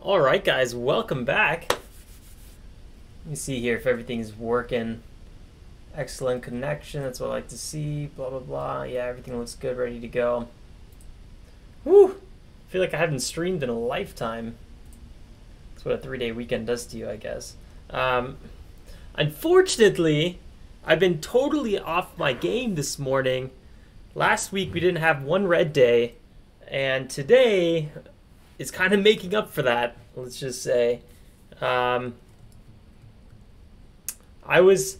All right, guys, welcome back. Let me see here if everything's working. Excellent connection, that's what I like to see, blah, blah, blah. Yeah, everything looks good, ready to go. Woo! I feel like I haven't streamed in a lifetime. That's what a three-day weekend does to you, I guess. Unfortunately, I've been totally off my game this morning. Last week, we didn't have one red day, and today is kind of making up for that, let's just say. I was...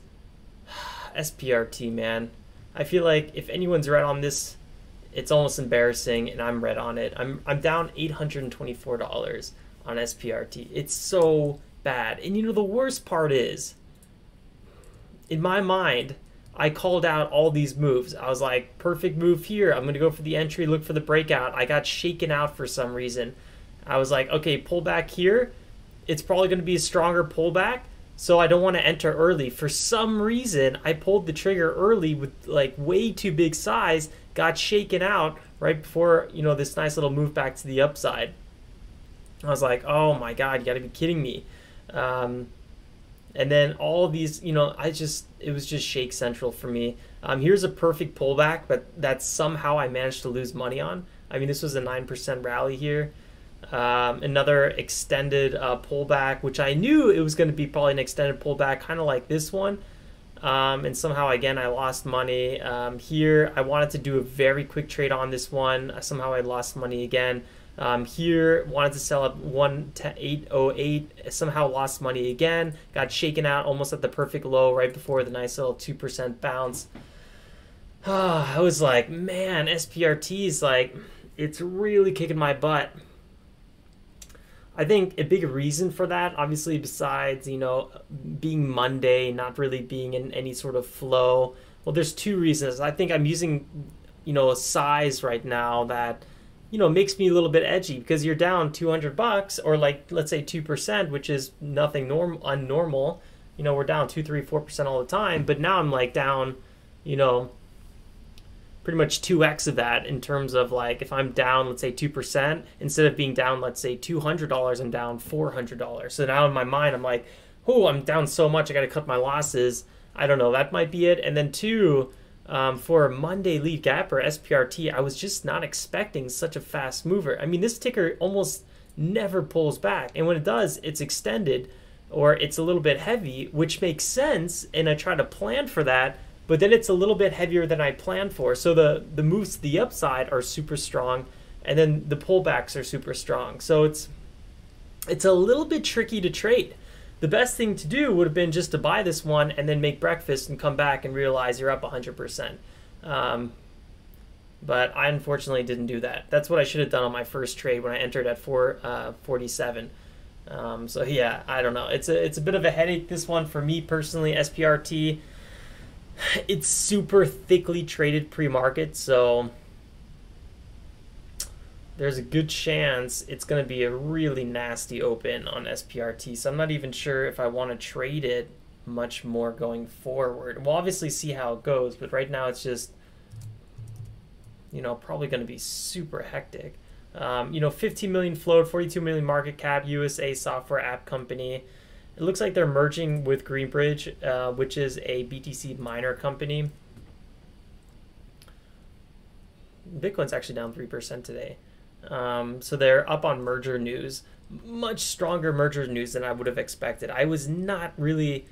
SPRT, man. I feel like if anyone's red on this, it's almost embarrassing, and I'm red on it. I'm down $824 on SPRT. It's so bad. And you know, the worst part is, in my mind, I called out all these moves. I was like, perfect move here. I'm going to go for the entry, look for the breakout. I got shaken out for some reason. I was like, okay, pull back here. It's probably going to be a stronger pullback, so I don't want to enter early. For some reason, I pulled the trigger early with like way too big size, got shaken out right before, you know, this nice little move back to the upside. I was like, oh my God, you got to be kidding me. And then all these, you know, it was just shake central for me. Here's a perfect pullback, but that somehow I managed to lose money on. I mean, this was a 9% rally here. Another extended pullback, which I knew it was going to be probably an extended pullback, kind of like this one. And somehow, again, I lost money here. I wanted to do a very quick trade on this one. Somehow I lost money again. Here, wanted to sell at 108.08, somehow lost money again, got shaken out almost at the perfect low right before the nice little 2% bounce. Oh, I was like, man, SPRT is like, it's really kicking my butt. I think a big reason for that, obviously, besides, you know, being Monday, not really being in any sort of flow. Well, there's two reasons. I think I'm using, you know, a size right now that, you know, makes me a little bit edgy, because you're down 200 bucks or like, let's say 2%, which is nothing unnormal. You know, we're down 2, 3, 4% all the time, but now I'm like down, you know, pretty much 2x of that in terms of like, if I'm down, let's say 2%, instead of being down, let's say $200, I'm down $400. So now in my mind, I'm like, oh, I'm down so much, I got to cut my losses. I don't know, that might be it. And then two, for a Monday lead gap or SPRT, I was just not expecting such a fast mover. I mean, this ticker almost never pulls back. And when it does, it's extended or it's a little bit heavy, which makes sense. And I try to plan for that, but then it's a little bit heavier than I planned for. So the moves to the upside are super strong, and then the pullbacks are super strong. So it's a little bit tricky to trade. The best thing to do would have been just to buy this one and then make breakfast and come back and realize you're up 100%. But I unfortunately didn't do that. That's what I should have done on my first trade when I entered at 447. So yeah, I don't know. It's a bit of a headache, this one, for me personally, SPRT. It's super thickly traded pre-market, so there's a good chance it's going to be a really nasty open on SPRT. So I'm not even sure if I want to trade it much more going forward. We'll obviously see how it goes, but right now it's just, you know, probably going to be super hectic. You know, 15 million float, 42 million market cap, USA software app company. It looks like they're merging with Greenbridge, which is a BTC miner company. Bitcoin's actually down 3% today. So they're up on merger news. Much stronger merger news than I would have expected. I was not really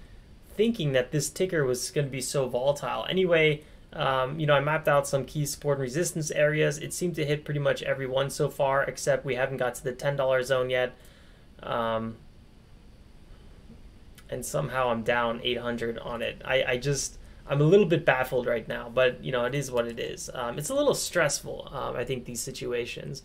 thinking that this ticker was going to be so volatile. Anyway, you know, I mapped out some key support and resistance areas. It seemed to hit pretty much every one so far, except we haven't got to the $10 zone yet. And somehow I'm down 800 on it. I'm a little bit baffled right now, but you know, it is what it is. It's a little stressful, I think, these situations.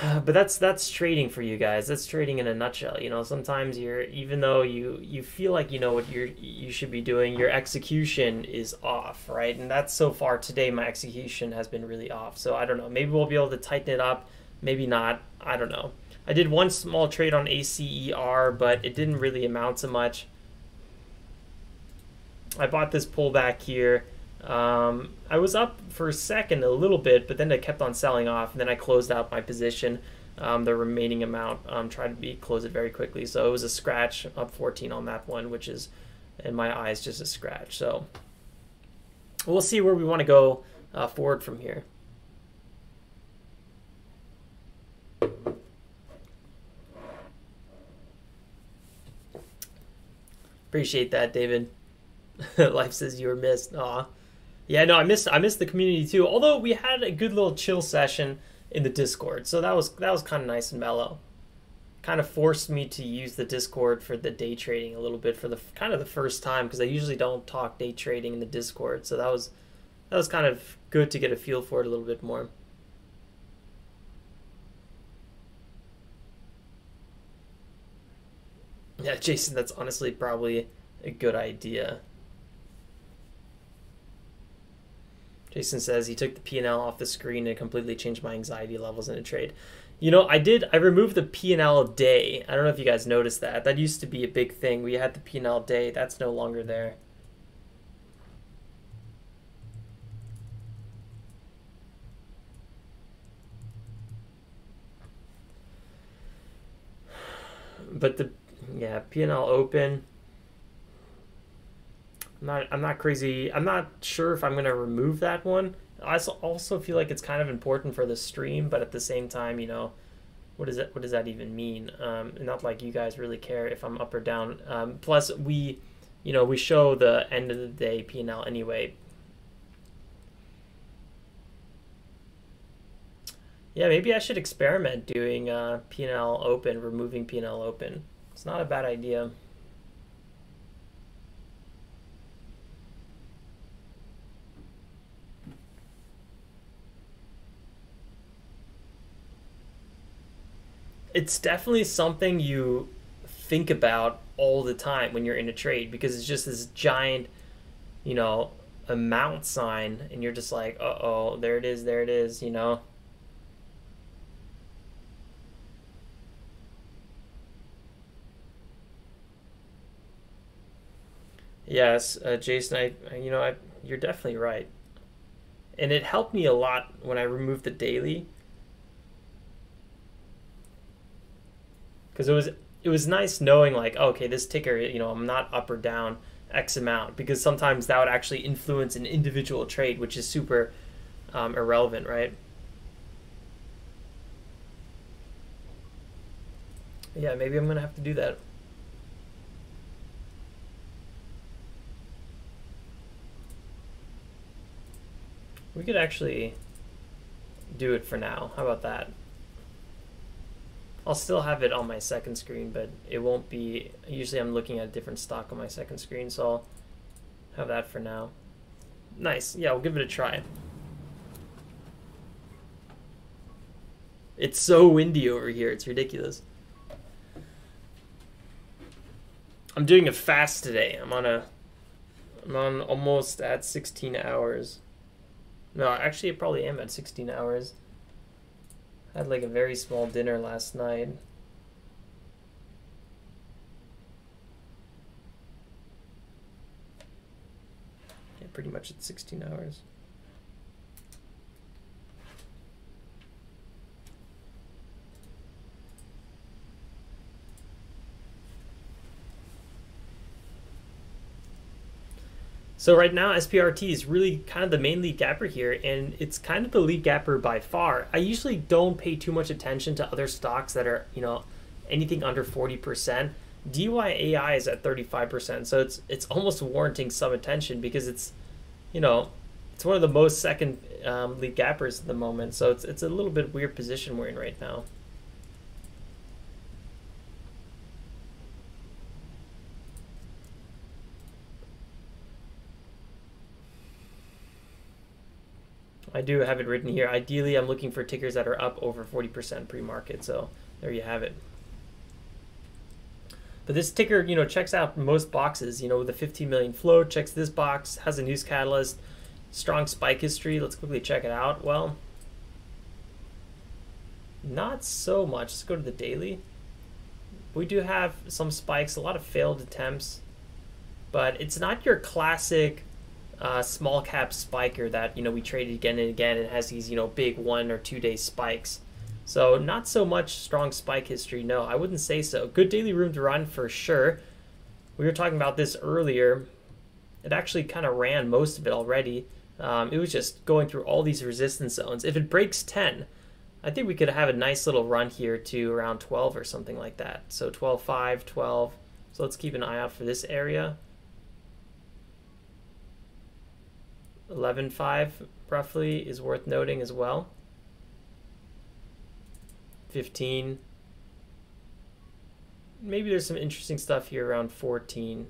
But that's trading for you guys. That's trading in a nutshell. You know, sometimes even though you feel like you know what you should be doing, your execution is off, right? And that's so far today, my execution has been really off. So I don't know. Maybe we'll be able to tighten it up. Maybe not. I don't know. I did one small trade on ACER, but it didn't really amount to much. I bought this pullback here. I was up for a second a little bit, but then I kept on selling off, and then I closed out my position. The remaining amount tried to be close it very quickly. So it was a scratch, up 14 on that one, which is, in my eyes, just a scratch. So we'll see where we want to go forward from here. Appreciate that, David. Life says you were missed. Aw. Yeah, no, I missed the community too. Although we had a good little chill session in the Discord, so that was kind of nice and mellow. Kind of forced me to use the Discord for the day trading a little bit for the kind of the first time, because I usually don't talk day trading in the Discord. So that was kind of good to get a feel for it a little bit more. Yeah, Jason, that's honestly probably a good idea. Jason says he took the P&L off the screen and completely changed my anxiety levels in a trade. You know, I removed the P&L day. I don't know if you guys noticed that. That used to be a big thing. We had the P&L day. That's no longer there. But the, yeah, P&L open. I'm not crazy. I'm not sure if I'm going to remove that one. I also feel like it's kind of important for the stream, but at the same time, you know, what does that even mean? Not like you guys really care if I'm up or down. Plus, we show the end of the day P&L anyway. Yeah, maybe I should experiment doing P&L open, removing P&L open. It's not a bad idea. It's definitely something you think about all the time when you're in a trade, because it's just this giant, you know, amount sign, and you're just like, uh-oh, there it is, you know. Yes, Jason, you're definitely right. And it helped me a lot when I removed the daily, because it was nice knowing, like, okay, this ticker, you know, I'm not up or down X amount, because sometimes that would actually influence an individual trade, which is super irrelevant, right? Yeah, maybe I'm going to have to do that. We could actually do it for now. How about that? I'll still have it on my second screen, but it won't be, usually I'm looking at a different stock on my second screen, so I'll have that for now. Nice, yeah, we'll give it a try. It's so windy over here, it's ridiculous. I'm doing a fast today. I'm on almost at 16 hours. No, actually I probably am at 16 hours. I had like a very small dinner last night. Yeah, pretty much at 16 hours. So right now, SPRT is really kind of the main lead gapper here, and it's kind of the lead gapper by far. I usually don't pay too much attention to other stocks that are, you know, anything under 40%. DYAI is at 35%, so it's almost warranting some attention, because it's, you know, it's one of the most second lead gappers at the moment. So it's a little bit weird position we're in right now. I do have it written here. Ideally, I'm looking for tickers that are up over 40% pre-market. So there you have it. But this ticker, you know, checks out most boxes, you know, with a 15 million flow, checks this box, has a news catalyst, strong spike history. Let's quickly check it out. Well, not so much. Let's go to the daily. We do have some spikes, a lot of failed attempts, but it's not your classic small cap spiker that, you know, we traded again and again and has these, you know, big 1 or 2 day spikes. So not so much strong spike history, no, I wouldn't say so. Good daily room to run for sure. We were talking about this earlier. It actually kind of ran most of it already. It was just going through all these resistance zones. If it breaks 10, I think we could have a nice little run here to around 12 or something like that. So 12.5, 12. So let's keep an eye out for this area. 11.5 roughly is worth noting as well. 15. Maybe there's some interesting stuff here around 14.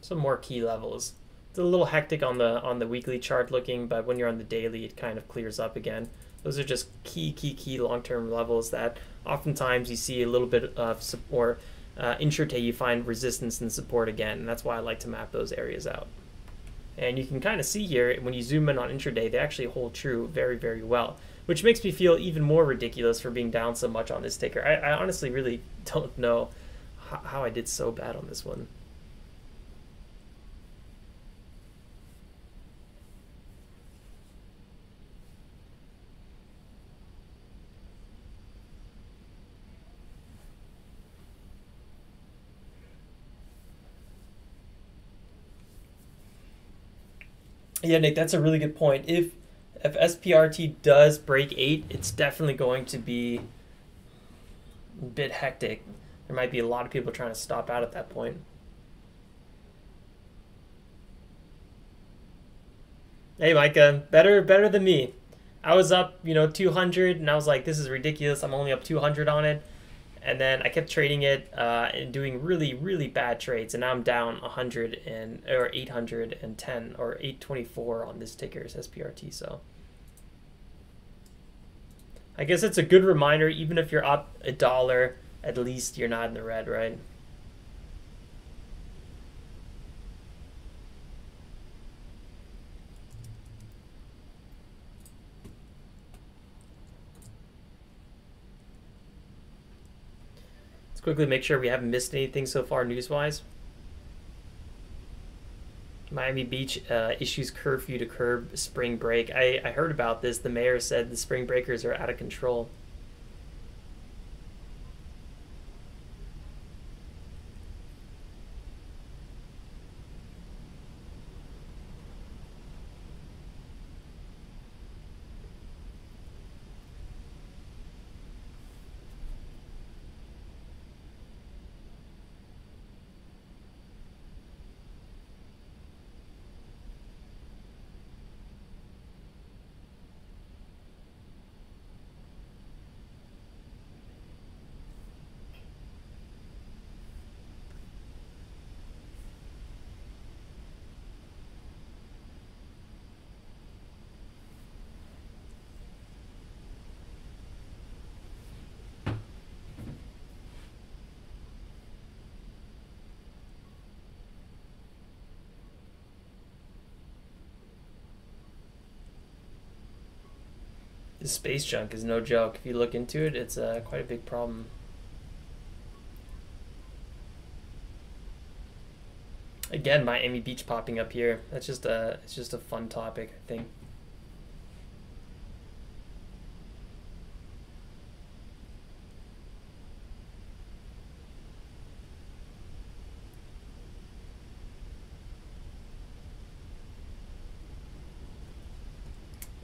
Some more key levels. It's a little hectic on the weekly chart looking, but when you're on the daily, it kind of clears up again. Those are just key long-term levels that oftentimes you see a little bit of support. Intraday you find resistance and support again, and that's why I like to map those areas out. And you can kind of see here, when you zoom in on intraday, they actually hold true very, very well, which makes me feel even more ridiculous for being down so much on this ticker. I honestly really don't know how I did so bad on this one. Yeah, Nick, that's a really good point. If SPRT does break 8, it's definitely going to be a bit hectic. There might be a lot of people trying to stop out at that point. Hey, Micah, better than me. I was up, 200, and I was like, this is ridiculous. I'm only up 200 on it. And then I kept trading it and doing really, really bad trades. And now I'm down 810 or 824 on this ticker's SPRT. So I guess it's a good reminder, even if you're up $1, at least you're not in the red, right? Quickly make sure we haven't missed anything so far news-wise. Miami Beach issues curfew to curb spring break. I heard about this. The mayor said the spring breakers are out of control. This space junk is no joke. If you look into it, it's quite a big problem. Again, Miami Beach popping up here. That's just it's just a fun topic, I think.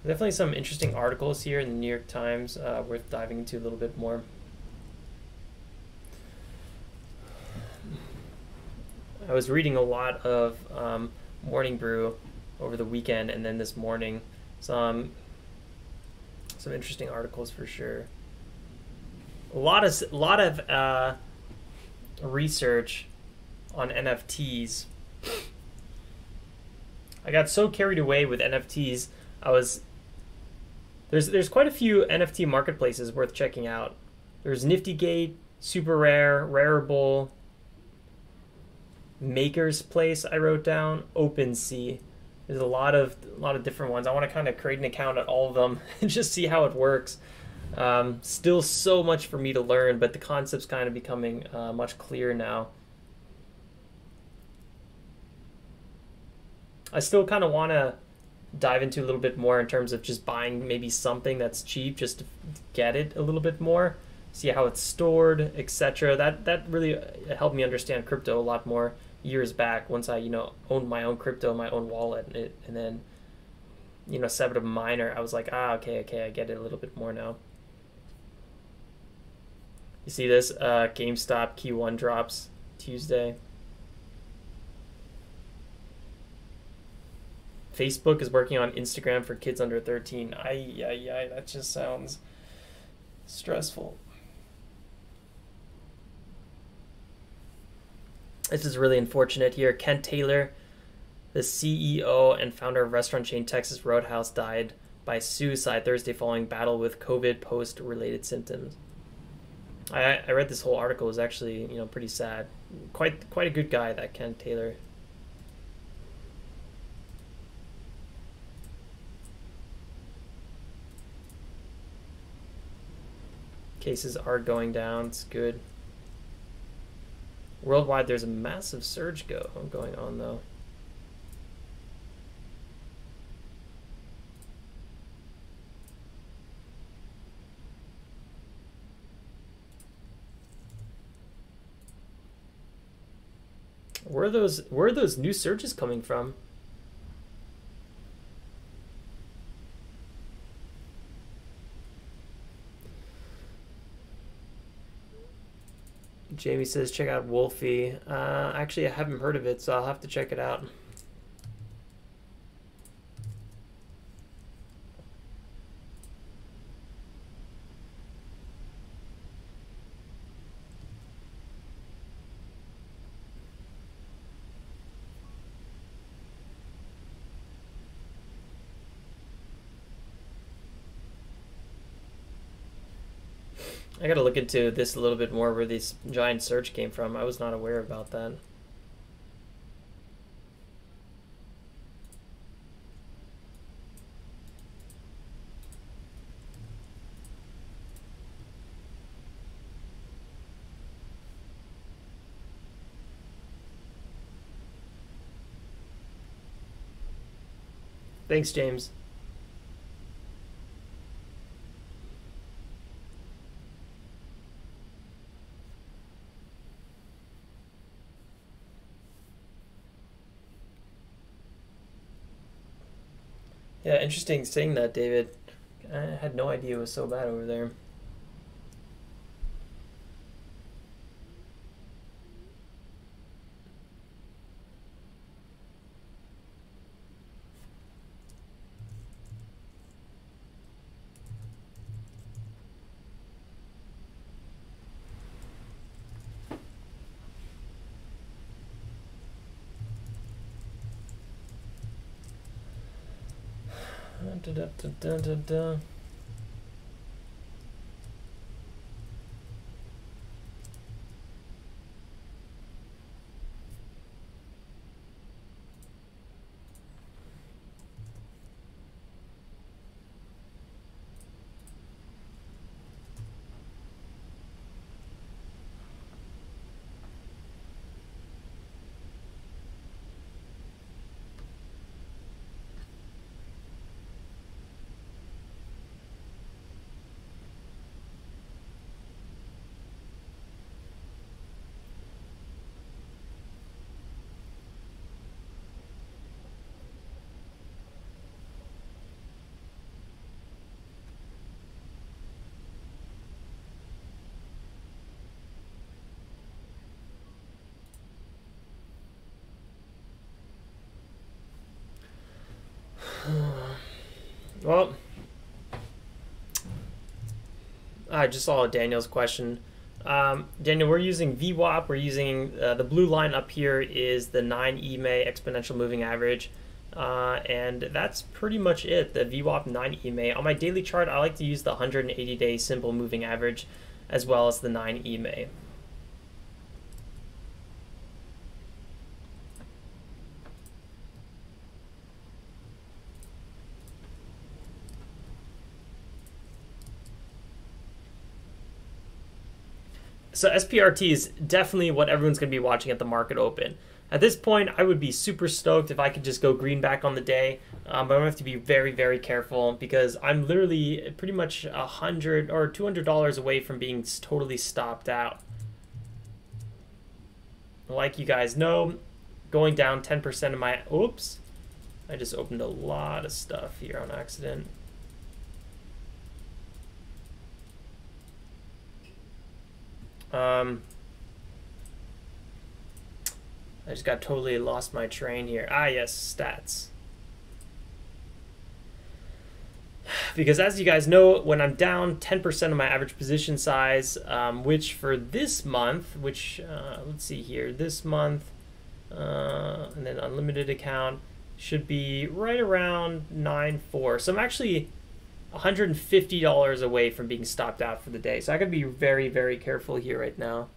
Definitely some interesting articles here in the New York Times worth diving into a little bit more. I was reading a lot of Morning Brew over the weekend, and then this morning some interesting articles for sure. A lot of research on NFTs. I got so carried away with NFTs. There's quite a few NFT marketplaces worth checking out. There's NiftyGate, Super Rare, Rarible, Maker's Place I wrote down, OpenSea. There's a lot of different ones. I want to kind of create an account at all of them and just see how it works. Still so much for me to learn, but the concept's kind of becoming much clearer now. I still kind of want to dive into a little bit more in terms of just buying maybe something that's cheap just to get it a little bit more, see how it's stored, etc. That really helped me understand crypto a lot more years back once I, you know, owned my own crypto, my own wallet, and then, you know, set up a miner. I was like, ah, okay, I get it a little bit more now. You see this GameStop Q1 drops Tuesday. Facebook is working on Instagram for kids under 13. Ay, that just sounds stressful. This is really unfortunate here. Kent Taylor, the CEO and founder of restaurant chain Texas Roadhouse, died by suicide Thursday following battle with COVID post-related symptoms. I read this whole article. It was actually, you know, pretty sad. Quite a good guy, that Kent Taylor. Cases are going down, it's good. Worldwide, there's a massive surge going on though. Where are those new surges coming from? Jamie says, check out Wolfie. Actually, I haven't heard of it, so I'll have to check it out. I gotta look into this a little bit more, where this giant surge came from. I was not aware about that. Thanks, James. Yeah, interesting saying that, David. I had no idea it was so bad over there. Well, I just saw Daniel's question. Daniel, we're using VWAP. We're using the blue line up here is the 9EMA exponential moving average. And that's pretty much it, the VWAP 9EMA. On my daily chart, I like to use the 180-day simple moving average as well as the 9EMA. So SPRT is definitely what everyone's going to be watching at the market open. At this point, I would be super stoked if I could just go green back on the day, but I'm gonna have to be very, very careful because I'm literally pretty much $100 or $200 away from being totally stopped out. Like you guys know, going down 10% of my, oops, I just opened a lot of stuff here on accident. I just got totally lost my train here. Ah, yes, stats. Because as you guys know, when I'm down 10% of my average position size, which for this month, which, let's see here, this month, and then unlimited account, should be right around 9.4. So I'm actually $150 away from being stopped out for the day. So I gotta be very, very careful here right now.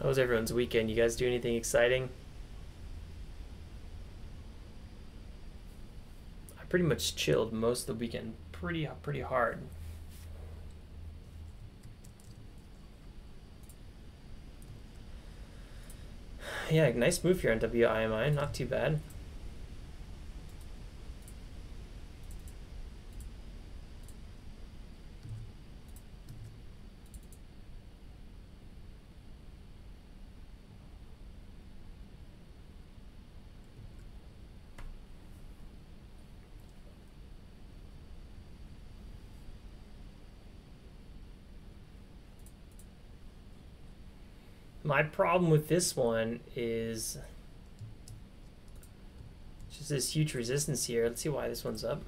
How was everyone's weekend? You guys do anything exciting? I pretty much chilled most of the weekend pretty hard. Yeah, nice move here on WIMI, not too bad. My problem with this one is just this huge resistance here. Let's see why this one's up.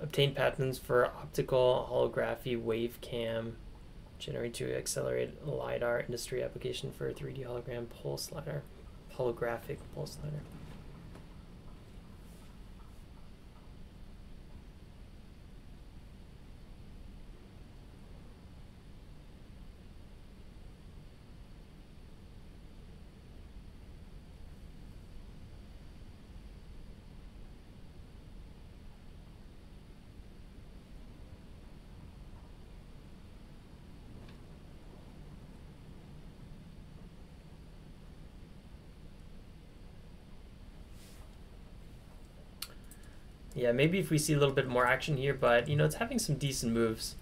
Obtain patterns for optical holography wave cam. Generate to accelerate LiDAR industry application for 3D hologram pulse LiDAR. Holographic pulse LiDAR. Yeah, maybe if we see a little bit more action here, but you know, it's having some decent moves.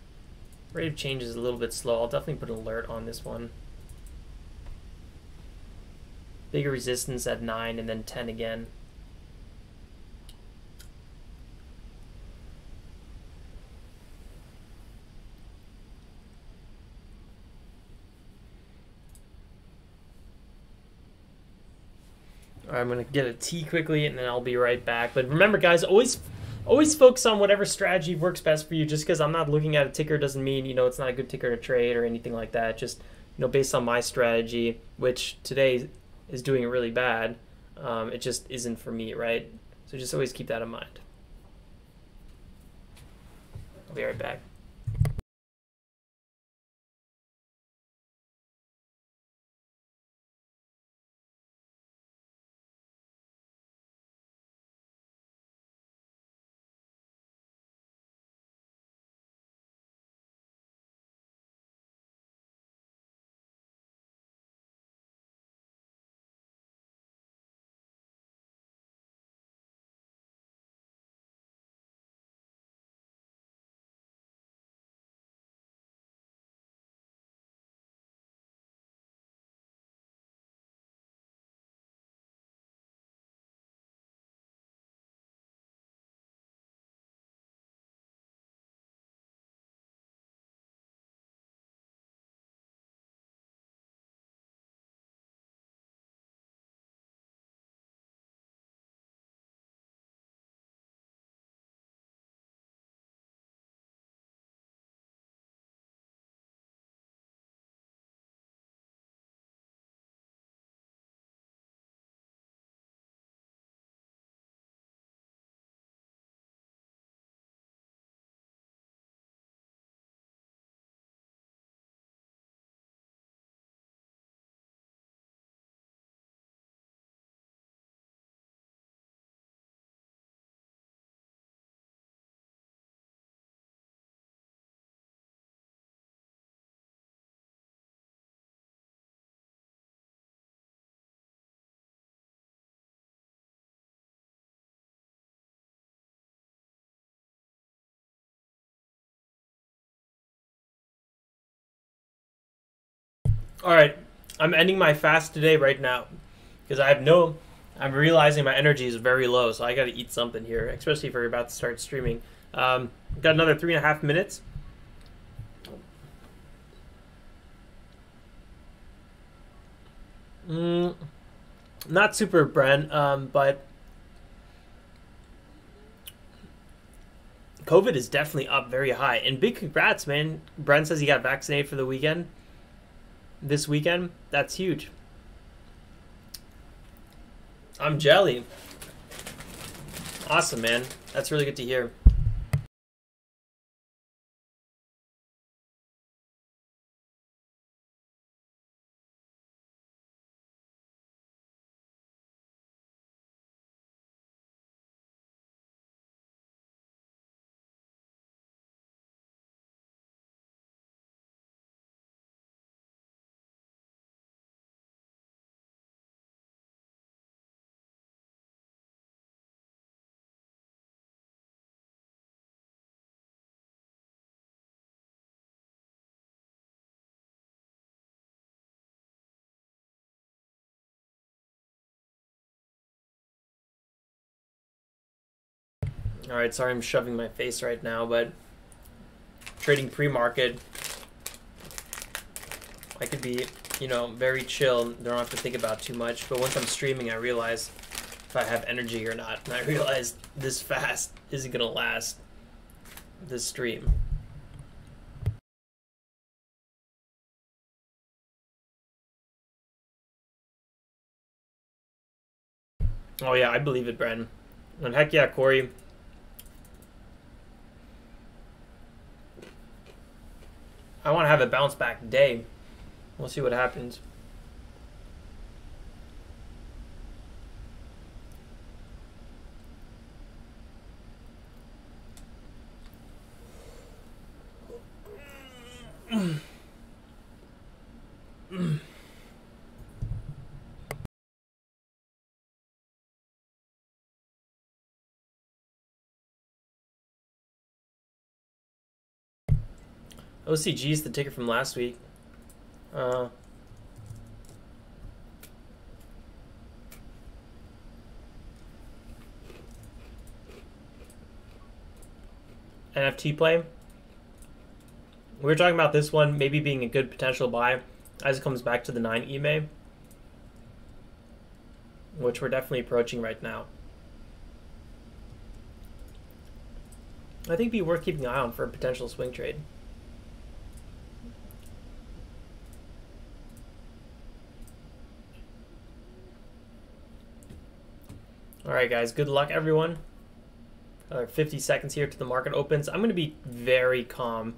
Rate of change is a little bit slow. I'll definitely put an alert on this one. Bigger resistance at 9 and then 10 again. I'm gonna get a tea quickly and then I'll be right back. But remember guys, always focus on whatever strategy works best for you. Just because I'm not looking at a ticker doesn't mean, you know, it's not a good ticker to trade or anything like that. Just, you know, based on my strategy, which today is doing really bad, it just isn't for me, right? So just always keep that in mind. I'll be right back. All right, I'm ending my fast today right now because I'm realizing my energy is very low, so I got to eat something here, especially if we're about to start streaming. Got another 3.5 minutes. Not super, Brent, but COVID is definitely up very high. And big congrats, man. Brent says he got vaccinated for the weekend. This weekend, that's huge. I'm jelly. Awesome, man. That's really good to hear. All right, sorry I'm shoving my face right now, but trading pre-market, I could be, you know, very chill. Don't have to think about too much. But once I'm streaming, I realize if I have energy or not. And I realize this fast isn't gonna last this stream. Oh yeah, I believe it, Bren. And heck yeah, Corey. I want to have a bounce back day. We'll see what happens. OCG is the ticker from last week. NFT play. We were talking about this one maybe being a good potential buy as it comes back to the 9 EMA, which we're definitely approaching right now. I think it'd be worth keeping an eye on for a potential swing trade. All right, guys, good luck, everyone. Another 50 seconds here till the market opens. I'm going to be very calm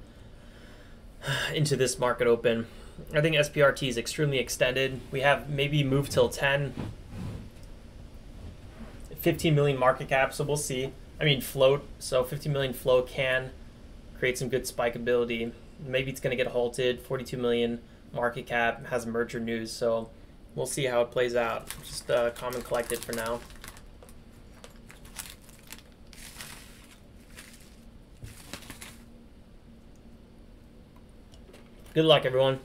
into this market open. I think SPRT is extremely extended. We have maybe move till 10, 15 million market cap, so we'll see. I mean, float, so 15 million flow can create some good spikeability. Maybe it's going to get halted. 42 million market cap has merger news, so we'll see how it plays out. Just calm and collected for now. Good luck, everyone.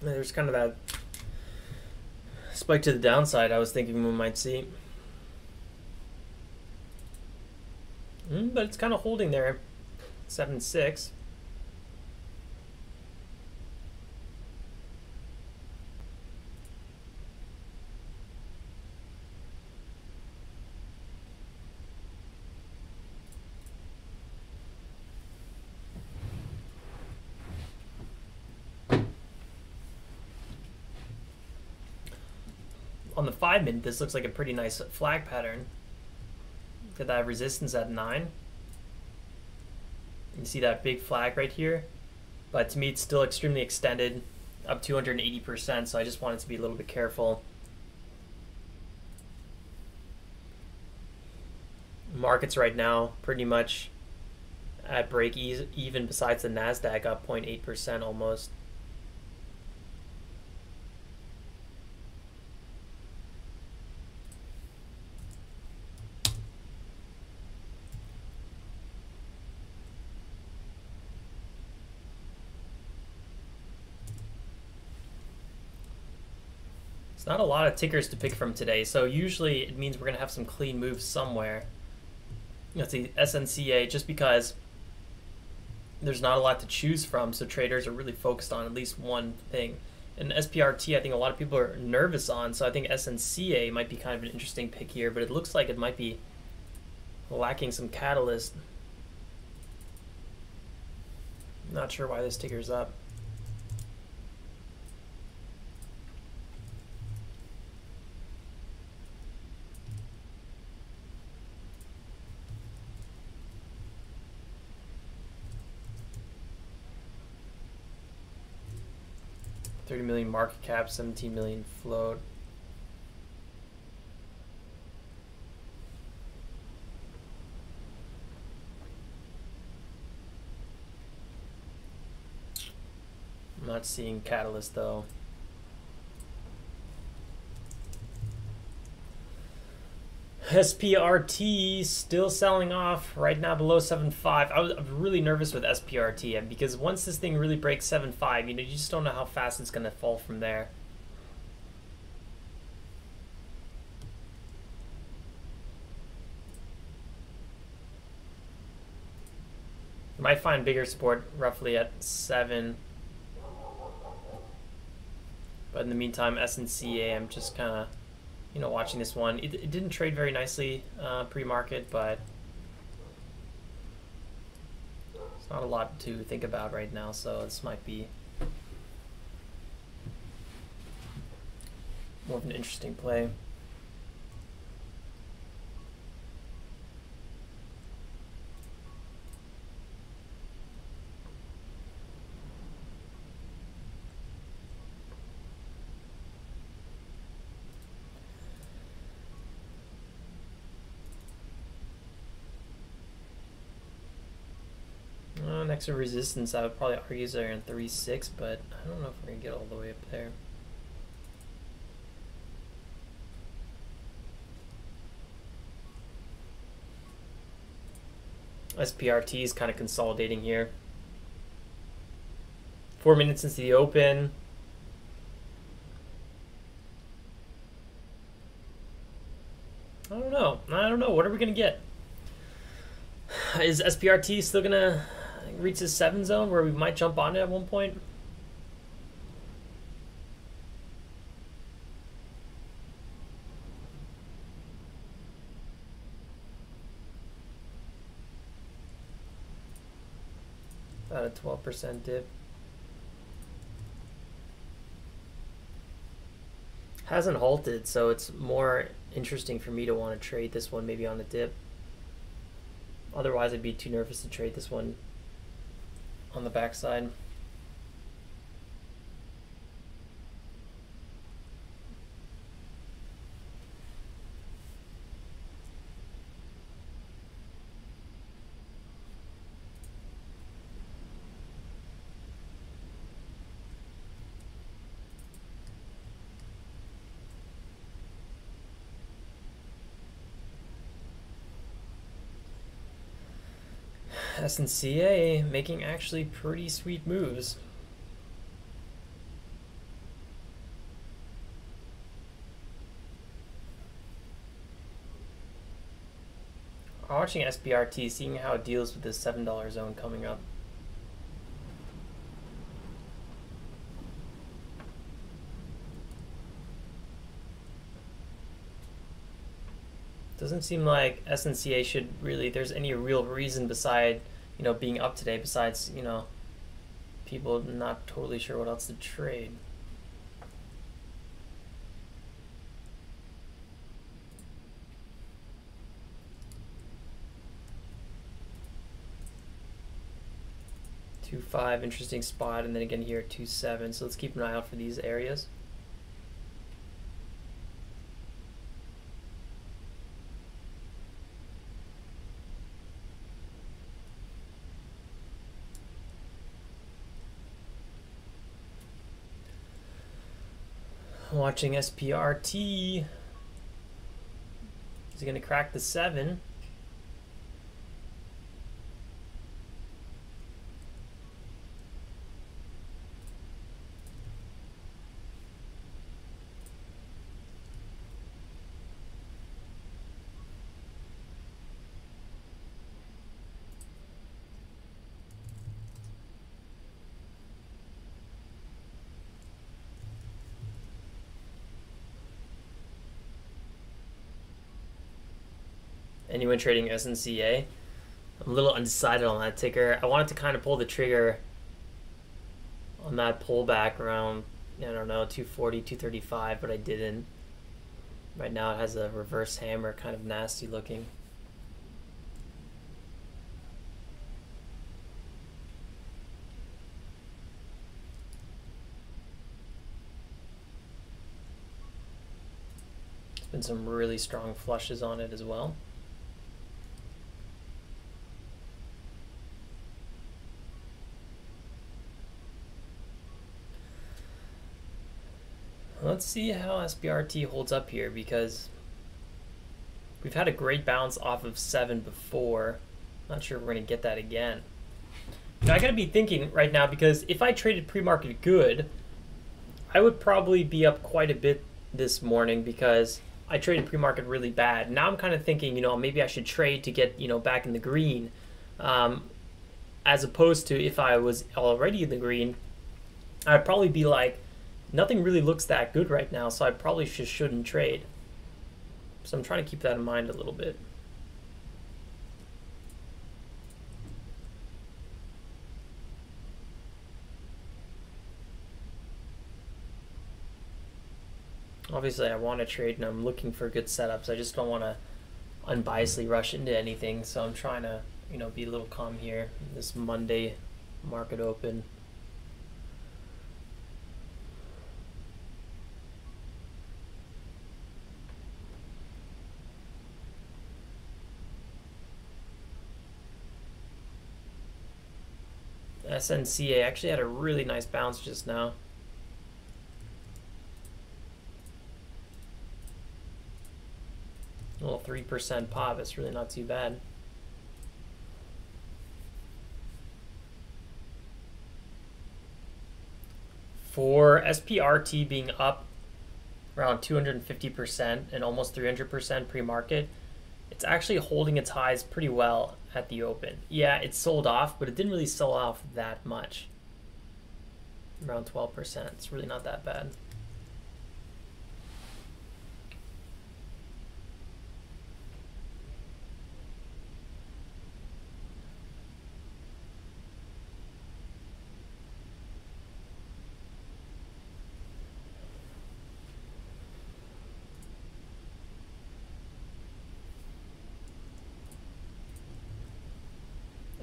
There's kind of that spike to the downside I was thinking we might see. But it's kind of holding there. 7.6. On the 5-minute, this looks like a pretty nice flag pattern. Could that have resistance at 9? You see that big flag right here? But to me, it's still extremely extended, up 280%, so I just wanted to be a little bit careful. markets right now pretty much at break even, besides the NASDAQ up 0.8% almost. It's not a lot of tickers to pick from today, so usually it means we're gonna have some clean moves somewhere. Let's see, SNCA, just because there's not a lot to choose from, so traders are really focused on at least one thing. And SPRT, I think a lot of people are nervous on, so I think SNCA might be kind of an interesting pick here, but it looks like it might be lacking some catalyst. Not sure why this ticker's up. $30 million market cap, $17 million float. I'm not seeing catalyst though. SPRT still selling off right now below 7.5. I'm really nervous with SPRT, and because once this thing really breaks 7.5, you just don't know how fast it's going to fall from there. You might find bigger support roughly at 7. But in the meantime, SNCA, I'm just kind of, you know, watching this one. It didn't trade very nicely pre-market, but it's not a lot to think about right now, so this might be more of an interesting play. Next to resistance, I would probably argue they're in 3.6, but I don't know if we're gonna get all the way up there. SPRT is kind of consolidating here. 4 minutes since the open. I don't know. What are we gonna get? Is SPRT still gonna reach the 7 zone where we might jump on it at one point? About a 12% dip. Hasn't halted, so it's more interesting for me to want to trade this one maybe on a dip. Otherwise, I'd be too nervous to trade this one on the backside. SNCA making actually pretty sweet moves. I'm watching SPRT, seeing how it deals with this $7 zone coming up. Doesn't seem like SNCA should really, there's any real reason beside, you know, being up today, besides, you know, people not totally sure what else to trade. $2.5, interesting spot, and then again here at $2.7. So let's keep an eye out for these areas. Watching SPRT. Is it going to crack the 7? Anyone trading SNCA? I'm a little undecided on that ticker. I wanted to kind of pull the trigger on that pullback around, I don't know, 240, 235, but I didn't. Right now it has a reverse hammer, kind of nasty looking. There's been some really strong flushes on it as well. Let's see how SPRT holds up here, because we've had a great bounce off of 7 before. Not sure if we're going to get that again. Now I got to be thinking right now, because if I traded pre-market good, I would probably be up quite a bit this morning because I traded pre-market really bad. Now I'm kind of thinking, maybe I should trade to get, back in the green, as opposed to if I was already in the green, I'd probably be like, nothing really looks that good right now, so I probably just shouldn't trade. So I'm trying to keep that in mind a little bit. Obviously, I want to trade and I'm looking for good setups. I just don't want to unbiasedly rush into anything, so I'm trying to, be a little calm here. This Monday market open. SNCA actually had a really nice bounce just now. A little 3% pop, it's really not too bad. For SPRT being up around 250% and almost 300% pre-market, it's actually holding its highs pretty well at the open. Yeah, it sold off, but it didn't really sell off that much. Around 12%, it's really not that bad.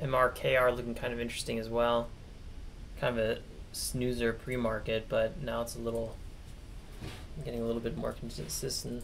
MRKR looking kind of interesting as well. Kind of a snoozer pre-market, but now it's getting a little bit more consistent.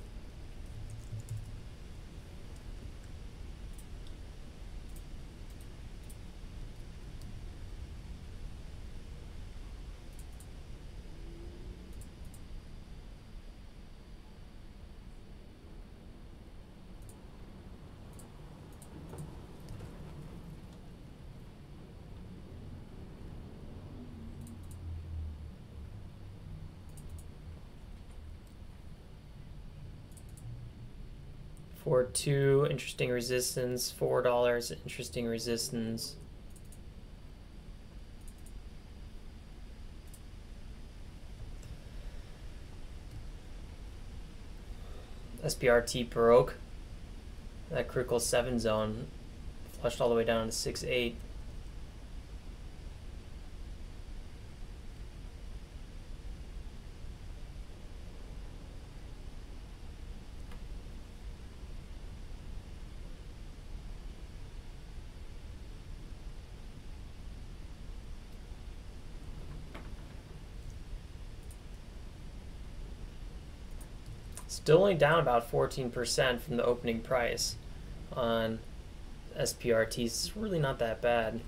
$4.2, interesting resistance. $4, interesting resistance. SPRT broke that critical 7 zone, flushed all the way down to 6.8. Still only down about 14% from the opening price on SPRTs. It's really not that bad.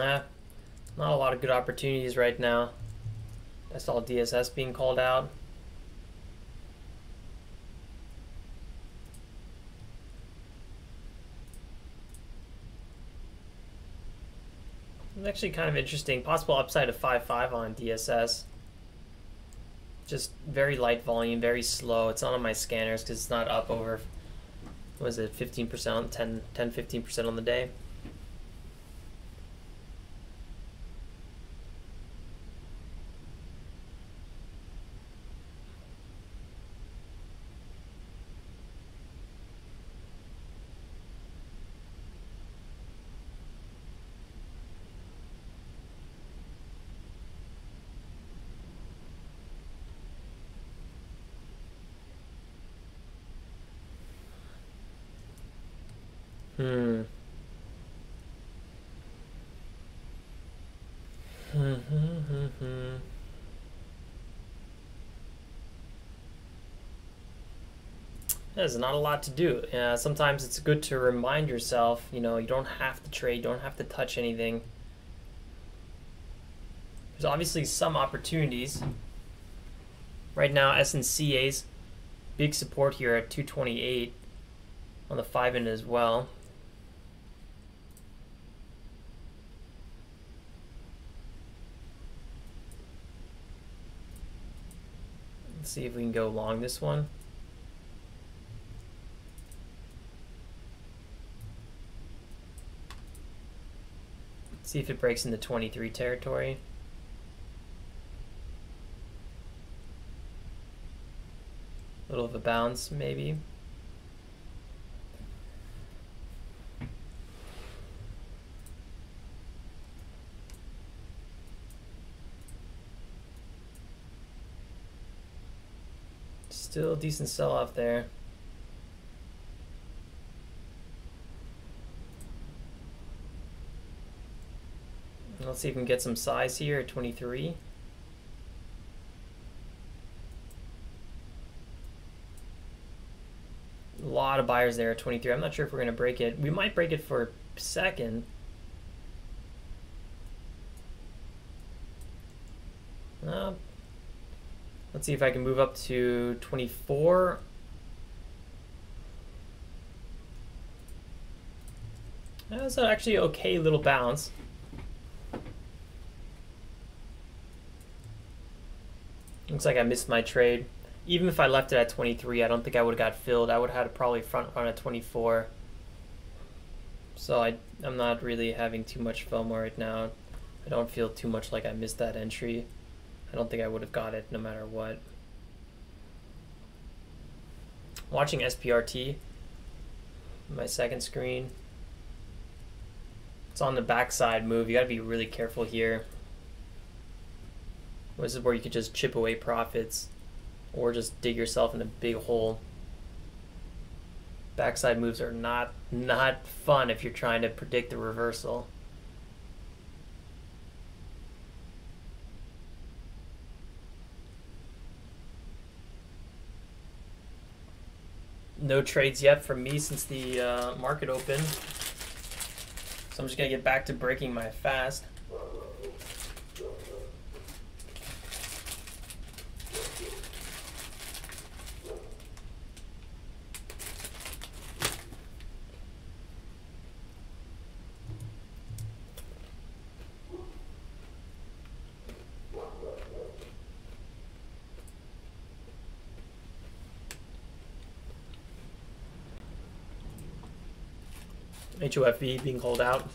Not a lot of good opportunities right now. I saw DSS being called out. It's actually kind of interesting. Possible upside of 5.5 on DSS. Just very light volume, very slow. It's not on my scanners because it's not up over, what is it, 15%, 10-15% on the day. There's not a lot to do. Sometimes it's good to remind yourself, you know, you don't have to trade, you don't have to touch anything. There's obviously some opportunities. Right now, SNCA's big support here at 228 on the 5-in as well. Let's see if we can go long this one. See if it breaks into 23 territory. A little of a bounce, maybe. Still a decent sell-off there. Let's see if we can get some size here at 23. A lot of buyers there at 23. I'm not sure if we're going to break it. We might break it for a second. Let's see if I can move up to 24. That's actually an okay little bounce. Looks like I missed my trade. Even if I left it at 23, I don't think I would have got filled. I would have had to probably front run at 24. So I'm not really having too much FOMO right now. I don't feel too much like I missed that entry. I don't think I would have got it no matter what. Watching SPRT, my second screen. It's on the backside move. You gotta be really careful here. This is where you could just chip away profits or just dig yourself in a big hole. Backside moves are not fun if you're trying to predict the reversal. No trades yet from me since the market opened. So I'm just gonna get back to breaking my fast. HOFV being called out.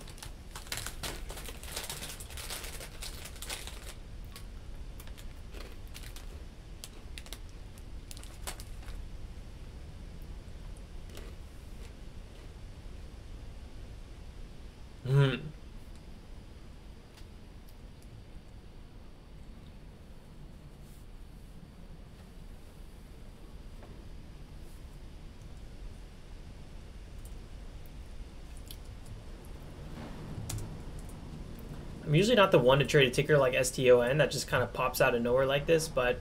I'm usually not the one to trade a ticker like STON that just kind of pops out of nowhere like this, but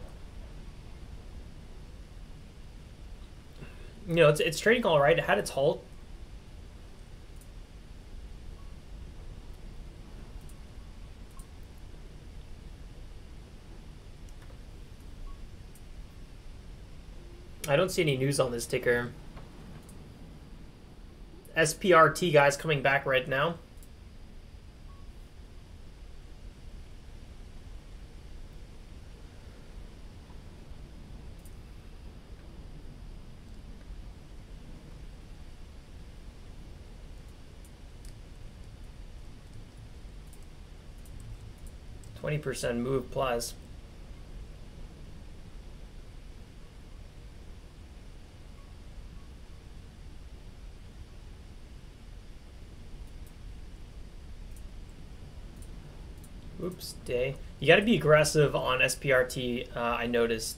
you know, it's trading all right. It had its halt. I don't see any news on this ticker. SPRT, guys, coming back right now. % move plus. Oops, day. You got to be aggressive on SPRT. I noticed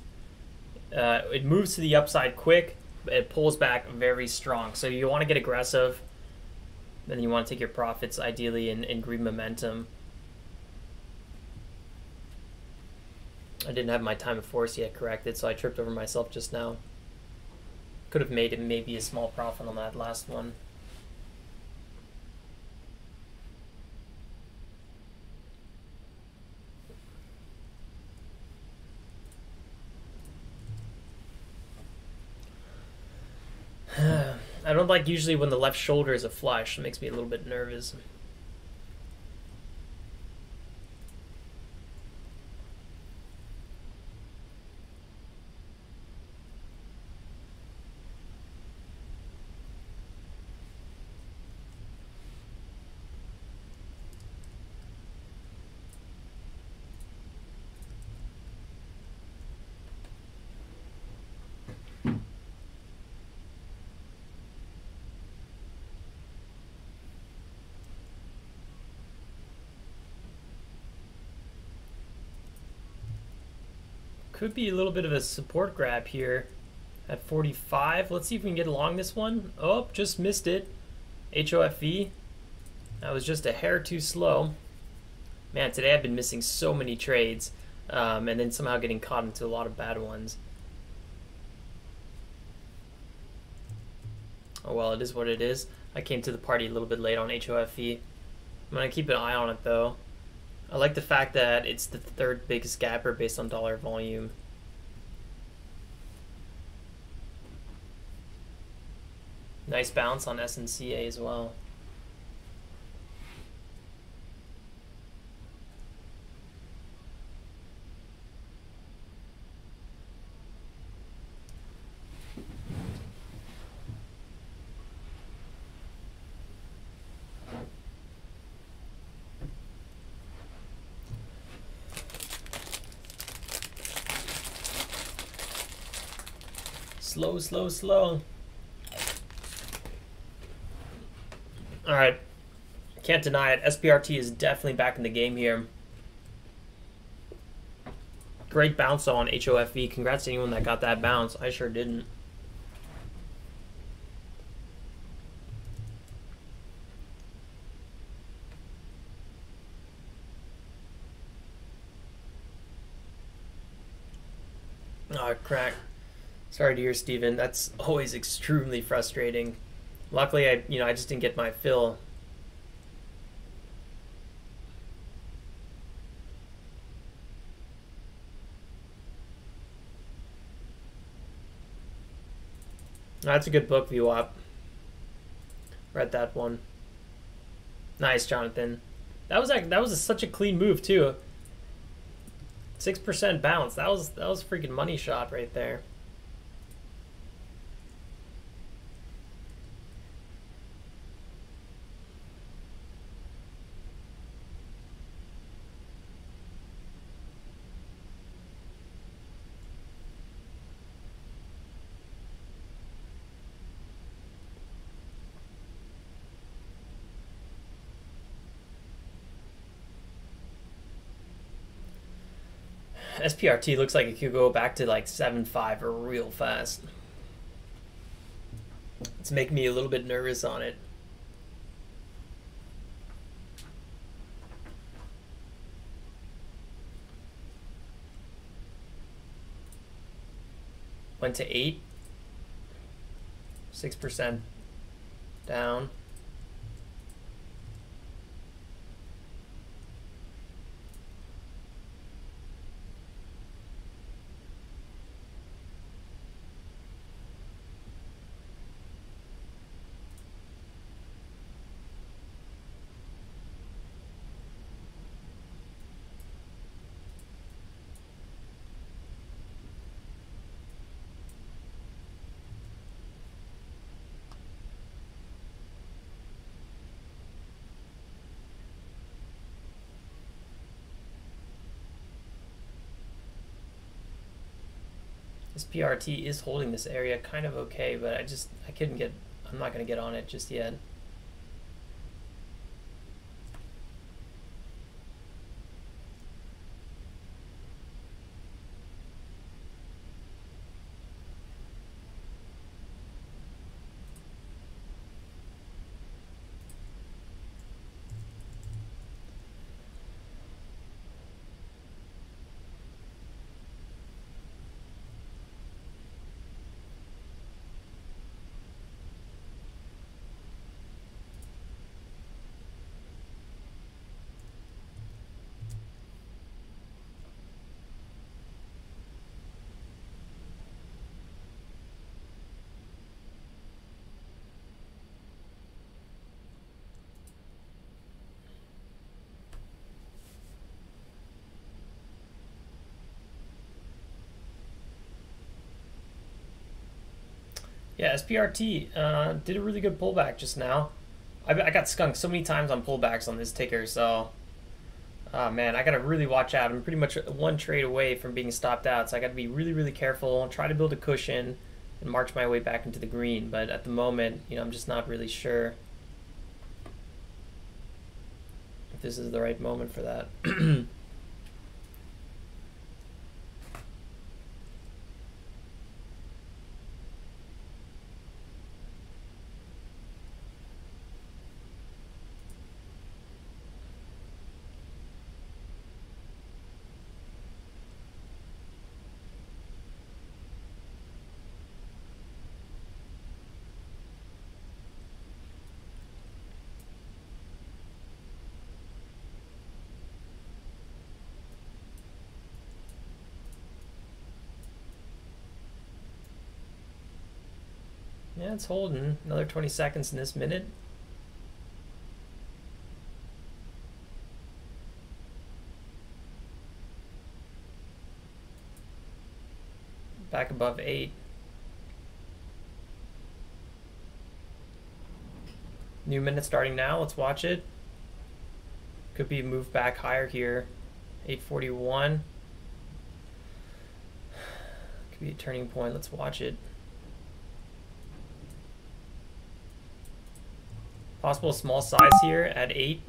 it moves to the upside quick, but it pulls back very strong. So you want to get aggressive, then you want to take your profits ideally in green momentum. I didn't have my time of force yet corrected, so I tripped over myself just now. Could have made it maybe a small profit on that last one. I don't like usually when the left shoulder is a flush. It makes me a little bit nervous. Could be a little bit of a support grab here at 45. Let's see if we can get along this one. Oh, just missed it. HOFV. That was just a hair too slow. Man, today I've been missing so many trades and then somehow getting caught into a lot of bad ones. Oh, well, it is what it is. I came to the party a little bit late on HOFV. I'm going to keep an eye on it, though. I like the fact that it's the third biggest gapper based on dollar volume. Nice bounce on SNCA as well. Slow, slow, slow. All right, can't deny it. SPRT is definitely back in the game here. Great bounce on HOFV. Congrats to anyone that got that bounce. I sure didn't. Oh, crack. Sorry to hear, Steven. That's always extremely frustrating. Luckily, I just didn't get my fill. That's a good book, VWAP. Read that one. Nice, Jonathan. That was such a clean move too. 6% bounce. That was a freaking money shot right there. SPRT looks like it could go back to like 7.5 or real fast. It's making me a little bit nervous on it. Went to 8. 6% down. SPRT is holding this area kind of okay, but I couldn't get, I'm not going to get on it just yet. Yeah, SPRT did a really good pullback just now. I got skunked so many times on pullbacks on this ticker, so man, I gotta really watch out. I'm pretty much one trade away from being stopped out, so I gotta be really, really careful. Try to build a cushion and march my way back into the green. But at the moment, you know, I'm just not really sure if this is the right moment for that. Yeah, it's holding another 20 seconds in this minute. Back above 8. New minute starting now, let's watch it. Could be moved back higher here, 841. Could be a turning point, let's watch it. Possible small size here at 8.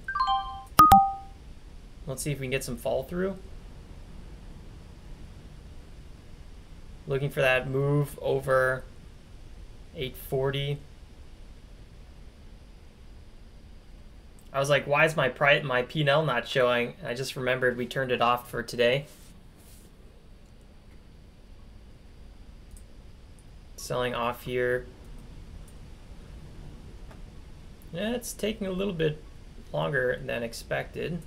Let's see if we can get some fall through. Looking for that move over 840. I was like, why is my P&L not showing? I just remembered we turned it off for today. Selling off here. Yeah, it's taking a little bit longer than expected,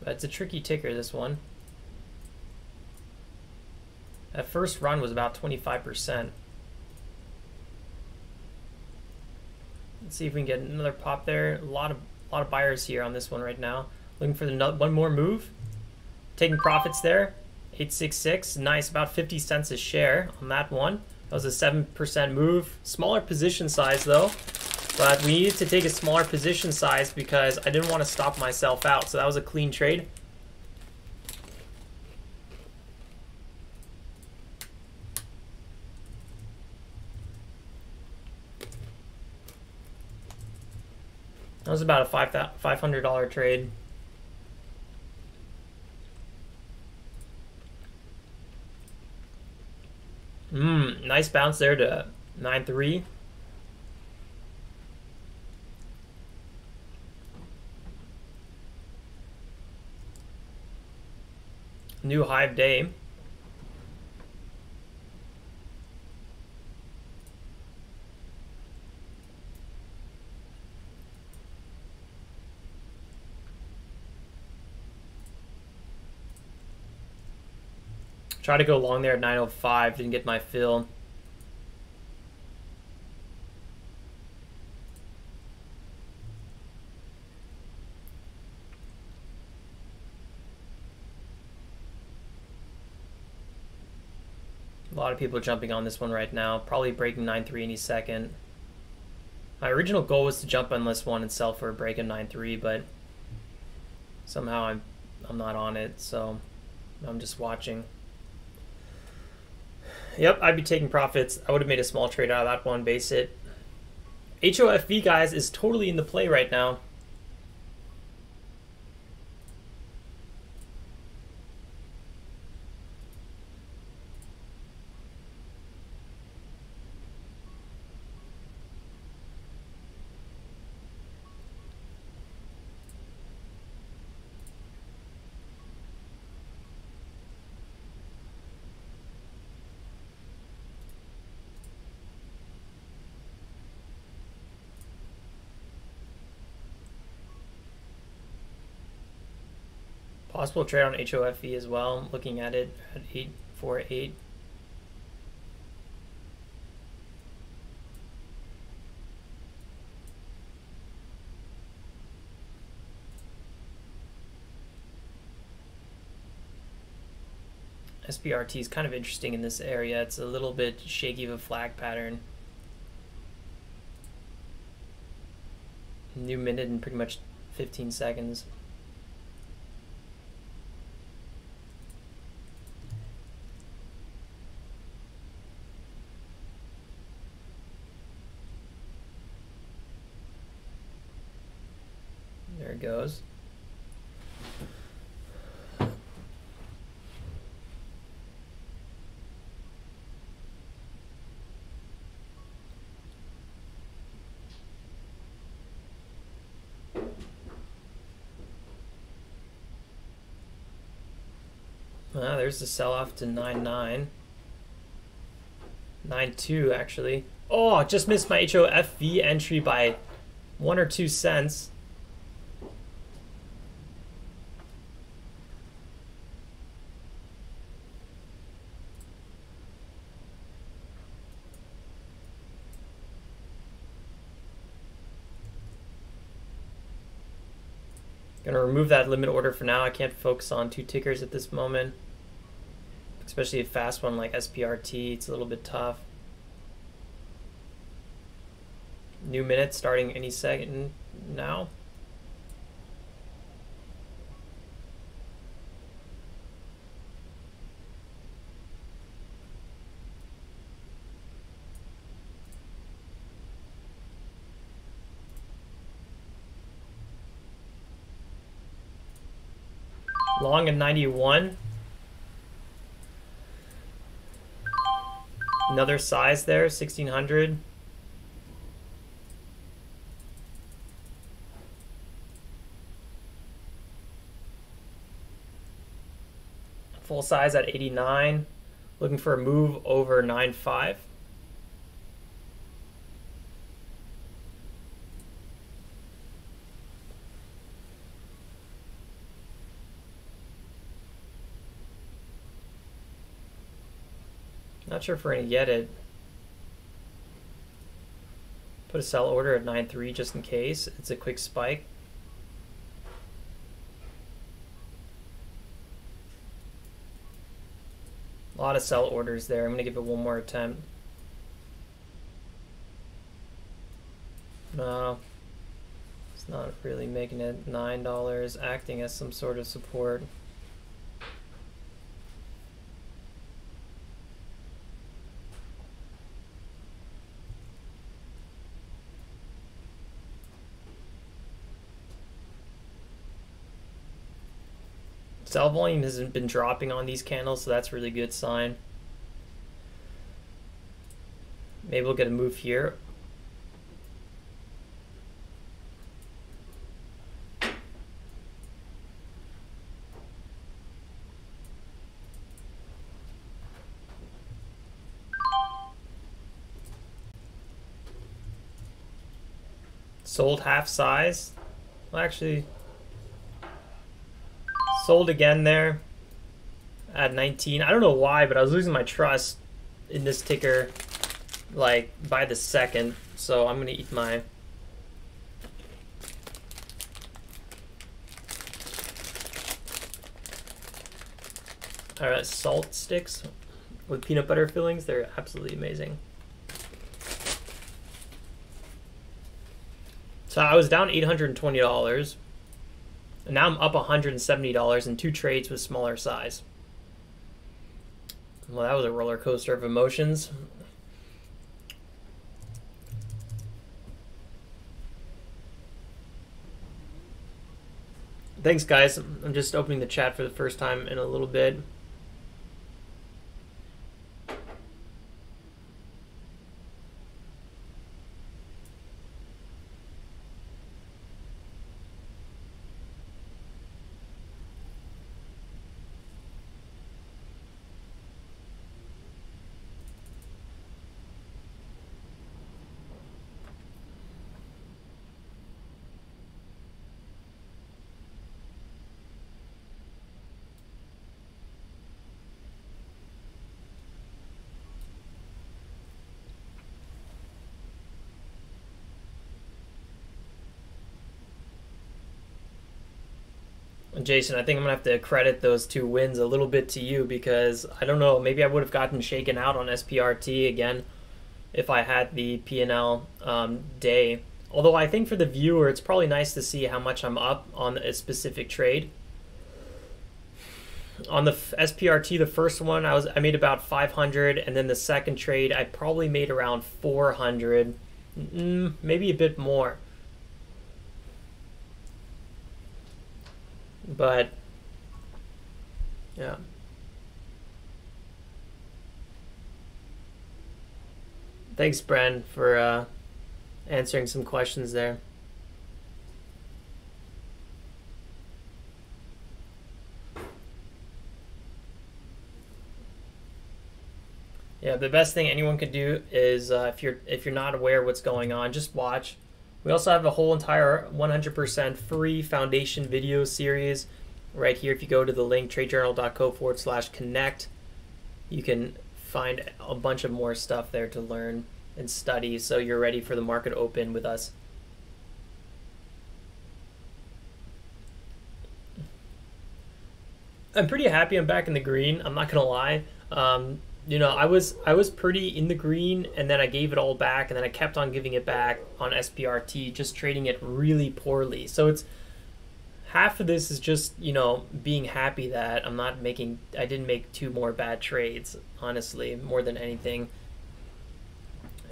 but it's a tricky ticker, this one. That first run was about 25%. Let's see if we can get another pop there. A lot of buyers here on this one right now. Looking for the one more move. Taking profits there, 866. Nice, about 50 cents a share on that one. That was a 7% move. Smaller position size though. But we needed to take a smaller position size because I didn't want to stop myself out. So that was a clean trade. That was about a $500 trade. Nice bounce there to 9.3. New high of day. Try to go long there at 905, didn't get my fill. A lot of people are jumping on this one right now, probably breaking 9.3 any second. My original goal was to jump on this one and sell for a break of 9.3, but somehow I'm not on it, so I'm just watching. Yep, I'd be taking profits. I would have made a small trade out of that one, base it. HOFV, guys, is totally in the play right now. Possible trade on HOFV as well. Looking at it at 848. SPRT is kind of interesting in this area. It's a little bit shaky of a flag pattern. New minute in pretty much 15 seconds. Goes. Ah, there's the sell-off to 9.9. 9.2 actually. Oh, just missed my HOFV entry by 1 or 2 cents. Gonna remove that limit order for now. I can't focus on two tickers at this moment, especially a fast one like SPRT. It's a little bit tough. New minute starting any second now. Long at 91. Another size there, 1600. Full size at 89. Looking for a move over 95. Not sure if we're gonna get it. Put a sell order at 9.3 just in case. It's a quick spike. A lot of sell orders there. I'm gonna give it one more attempt. No, it's not really making it. $9 acting as some sort of support. Sell volume hasn't been dropping on these candles, so that's a really good sign. Maybe we'll get a move here. Sold half size. Well, actually, sold again there at 19. I don't know why, but I was losing my trust in this ticker like by the second. So I'm gonna eat my salt sticks with peanut butter fillings. They're absolutely amazing. So I was down $820. And now I'm up $170 in two trades with smaller size. Well, that was a roller coaster of emotions. Thanks, guys. I'm just opening the chat for the first time in a little bit. Jason, I think I'm going to have to credit those two wins a little bit to you, because I don't know, maybe I would have gotten shaken out on SPRT again if I had the P&L day. Although I think for the viewer, it's probably nice to see how much I'm up on a specific trade. On the SPRT, the first one, I made about 500, and then the second trade, I probably made around 400, maybe a bit more. But yeah, thanks, Bren, for answering some questions there. Yeah, the best thing anyone could do is if you're not aware of what's going on, just watch. We also have a whole entire 100% free foundation video series right here. If you go to the link tradejournal.co/connect, you can find a bunch of more stuff there to learn and study so you're ready for the market open with us. I'm pretty happy I'm back in the green. I'm not gonna lie. You know, I was pretty in the green, and then I gave it all back, and then I kept on giving it back on SPRT, just trading it really poorly. So it's half of this is just, you know, being happy that I'm not making, I didn't make two more bad trades, honestly, more than anything.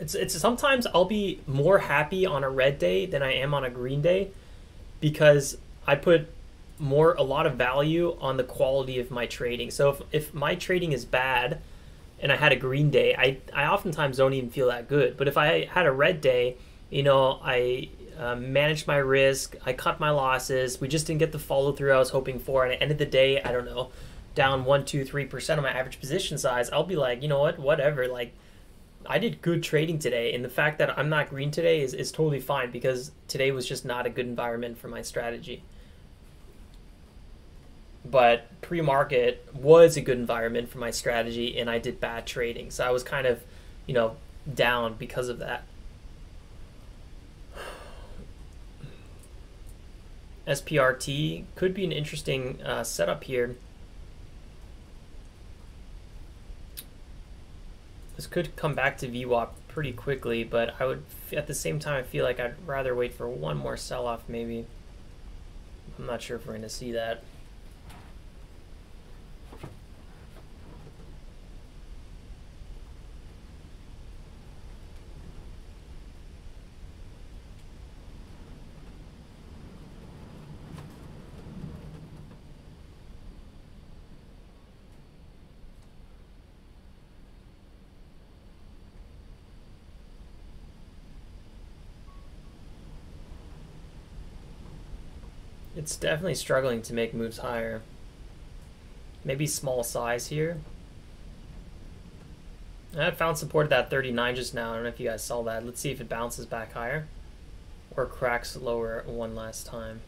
It's sometimes I'll be more happy on a red day than I am on a green day, because I put a lot of value on the quality of my trading. So if my trading is bad and I had a green day, I oftentimes don't even feel that good. But if I had a red day, you know, I managed my risk, I cut my losses, we just didn't get the follow through I was hoping for, and at the end of the day, I don't know, down 1, 2, 3% on my average position size, I'll be like, you know what, whatever, like, I did good trading today, and the fact that I'm not green today is totally fine, because today was just not a good environment for my strategy. But pre-market was a good environment for my strategy, and I did bad trading. So I was kind of, you know, down because of that. SPRT could be an interesting setup here. This could come back to VWAP pretty quickly, but I would, at the same time, I feel like I'd rather wait for one more sell-off maybe. I'm not sure if we're going to see that. It's definitely struggling to make moves higher. Maybe small size here. I found support at that 39 just now. I don't know if you guys saw that. Let's see if it bounces back higher or cracks lower one last time.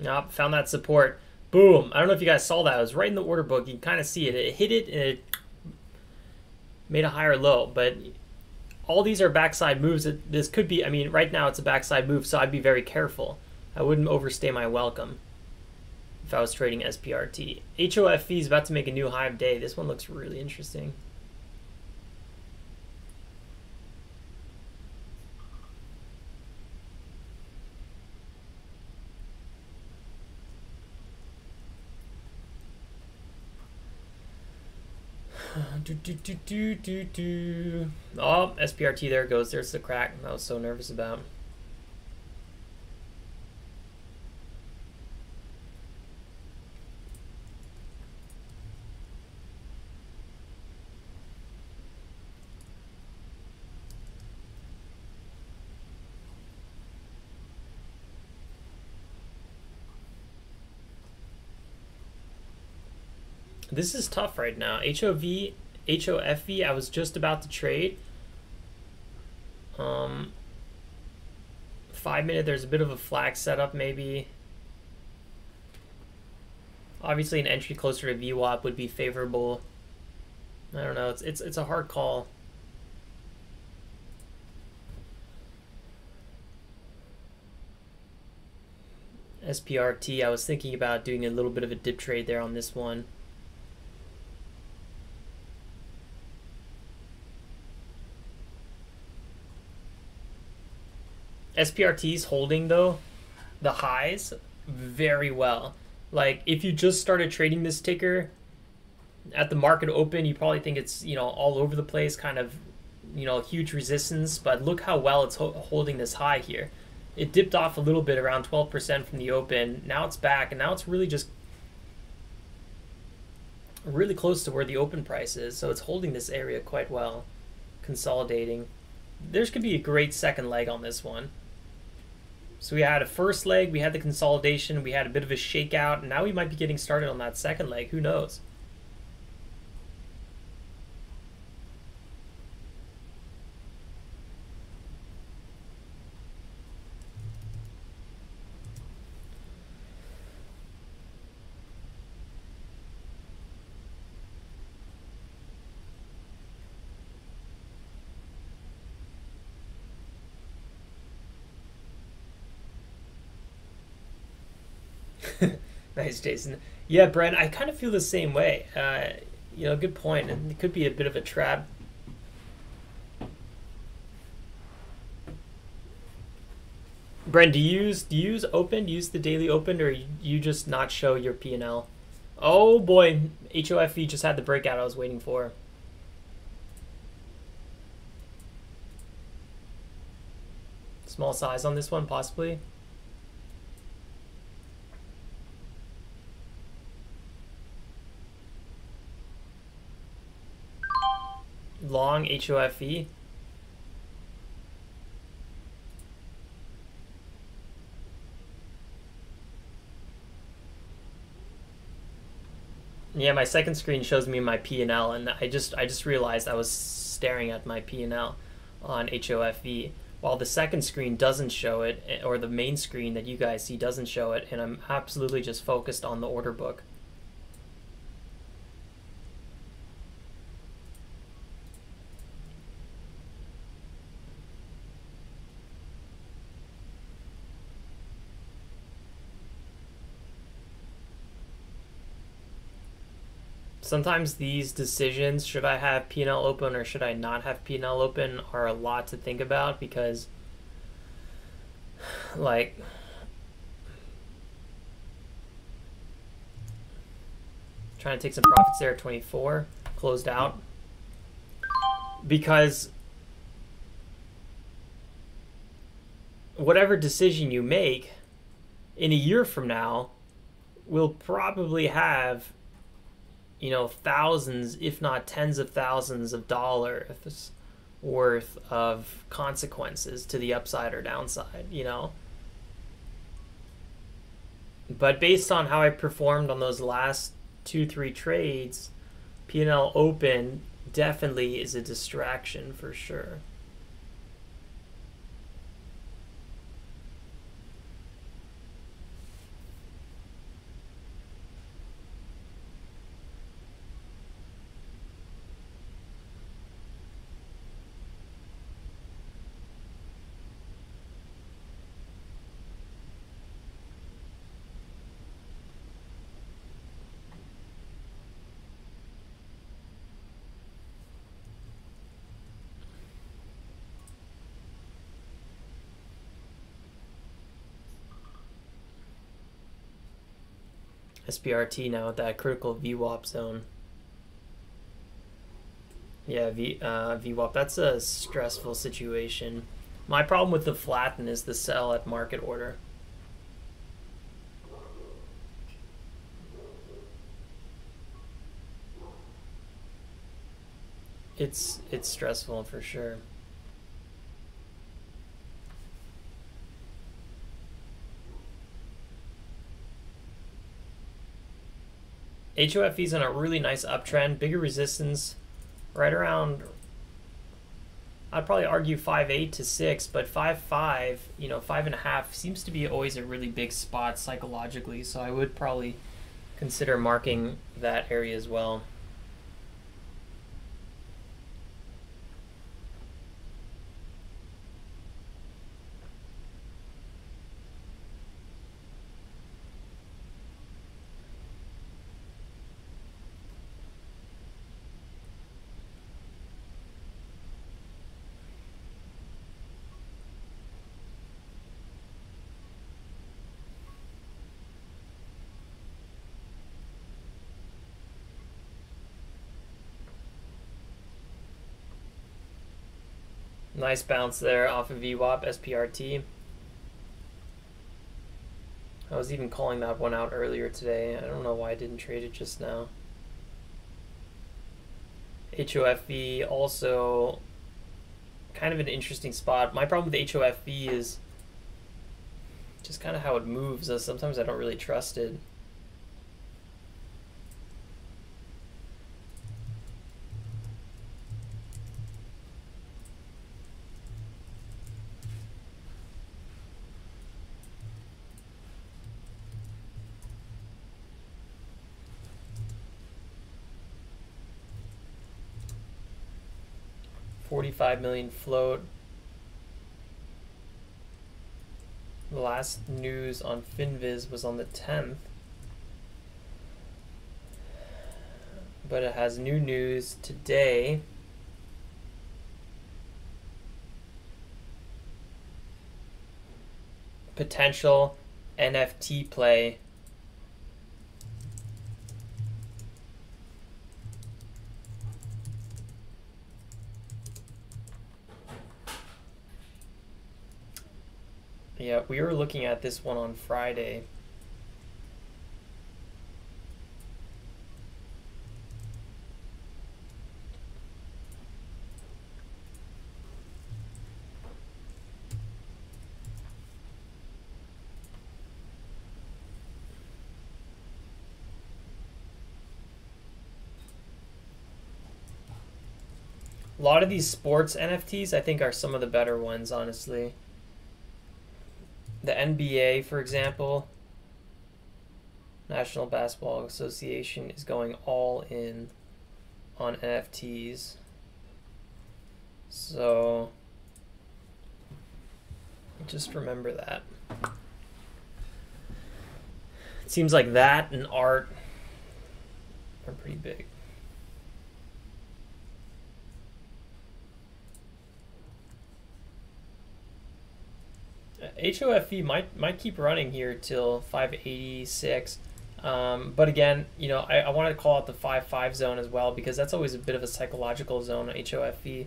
Nope, found that support. Boom. I don't know if you guys saw that. It was right in the order book. You can kind of see it. It hit it and it made a higher low, but all these are backside moves. This could be, I mean, right now it's a backside move, so I'd be very careful. I wouldn't overstay my welcome if I was trading SPRT. HOFV is about to make a new high of day. This one looks really interesting. Oh, SPRT, there it goes. There's the crack I was so nervous about. This is tough right now. HOFV, I was just about to trade. 5 minute, there's a bit of a flag setup maybe. Obviously an entry closer to VWAP would be favorable. I don't know, it's a hard call. SPRT, I was thinking about doing a little bit of a dip trade there on this one. SPRT's holding though the highs very well. Like if you just started trading this ticker at the market open, you probably think it's, you know, all over the place, kind of, you know, huge resistance, but look how well it's holding this high here. It dipped off a little bit around 12% from the open. Now it's back, and now it's really just really close to where the open price is. So it's holding this area quite well, consolidating. There's could be a great second leg on this one. So we had a first leg, we had the consolidation, we had a bit of a shakeout, and now we might be getting started on that second leg, who knows? Nice, Jason. Yeah, Brent, I kind of feel the same way. You know, good point. It could be a bit of a trap. Brent, do you use open? Do you use the daily open, or you just not show your P&L? Oh boy, HOFV just had the breakout I was waiting for. Small size on this one, possibly. Long HOFV. Yeah, my second screen shows me my P&L, and I just realized I was staring at my P&L on HOFV, while the second screen doesn't show it, or the main screen that you guys see doesn't show it, and I'm absolutely just focused on the order book. Sometimes these decisions, should I have P&L open or should I not have P&L open, are a lot to think about, because like trying to take some profits there at 24, closed out, because whatever decision you make in a year from now will probably have, you know, thousands, if not tens of thousands of dollars worth of consequences to the upside or downside, you know? But based on how I performed on those last 2-3 trades, P&L open definitely is a distraction for sure. SPRT now at that critical VWAP zone. Yeah, VWAP, that's a stressful situation. My problem with the flatten is the sell at market order. It's stressful for sure. HOFV is on a really nice uptrend, bigger resistance right around, I'd probably argue 5.8 to 6, but 5.5, you know, 5.5 seems to be always a really big spot psychologically, so I would probably consider marking that area as well. Nice bounce there off of VWAP, SPRT. I was even calling that one out earlier today. I don't know why I didn't trade it just now. HOFV also kind of an interesting spot. My problem with HOFV is just kind of how it moves. Sometimes I don't really trust it. $45 million float. The last news on FinViz was on the 10th, but it has new news today. Potential NFT play. Yeah, we were looking at this one on Friday. A lot of these sports NFTs, I think, are some of the better ones, honestly. The NBA, for example, National Basketball Association, is going all in on NFTs. So just remember that. It seems like that and art are pretty big. HOFV might keep running here till 586, but again, you know, I wanted to call out the 5.5 zone as well, because that's always a bit of a psychological zone on HOFV.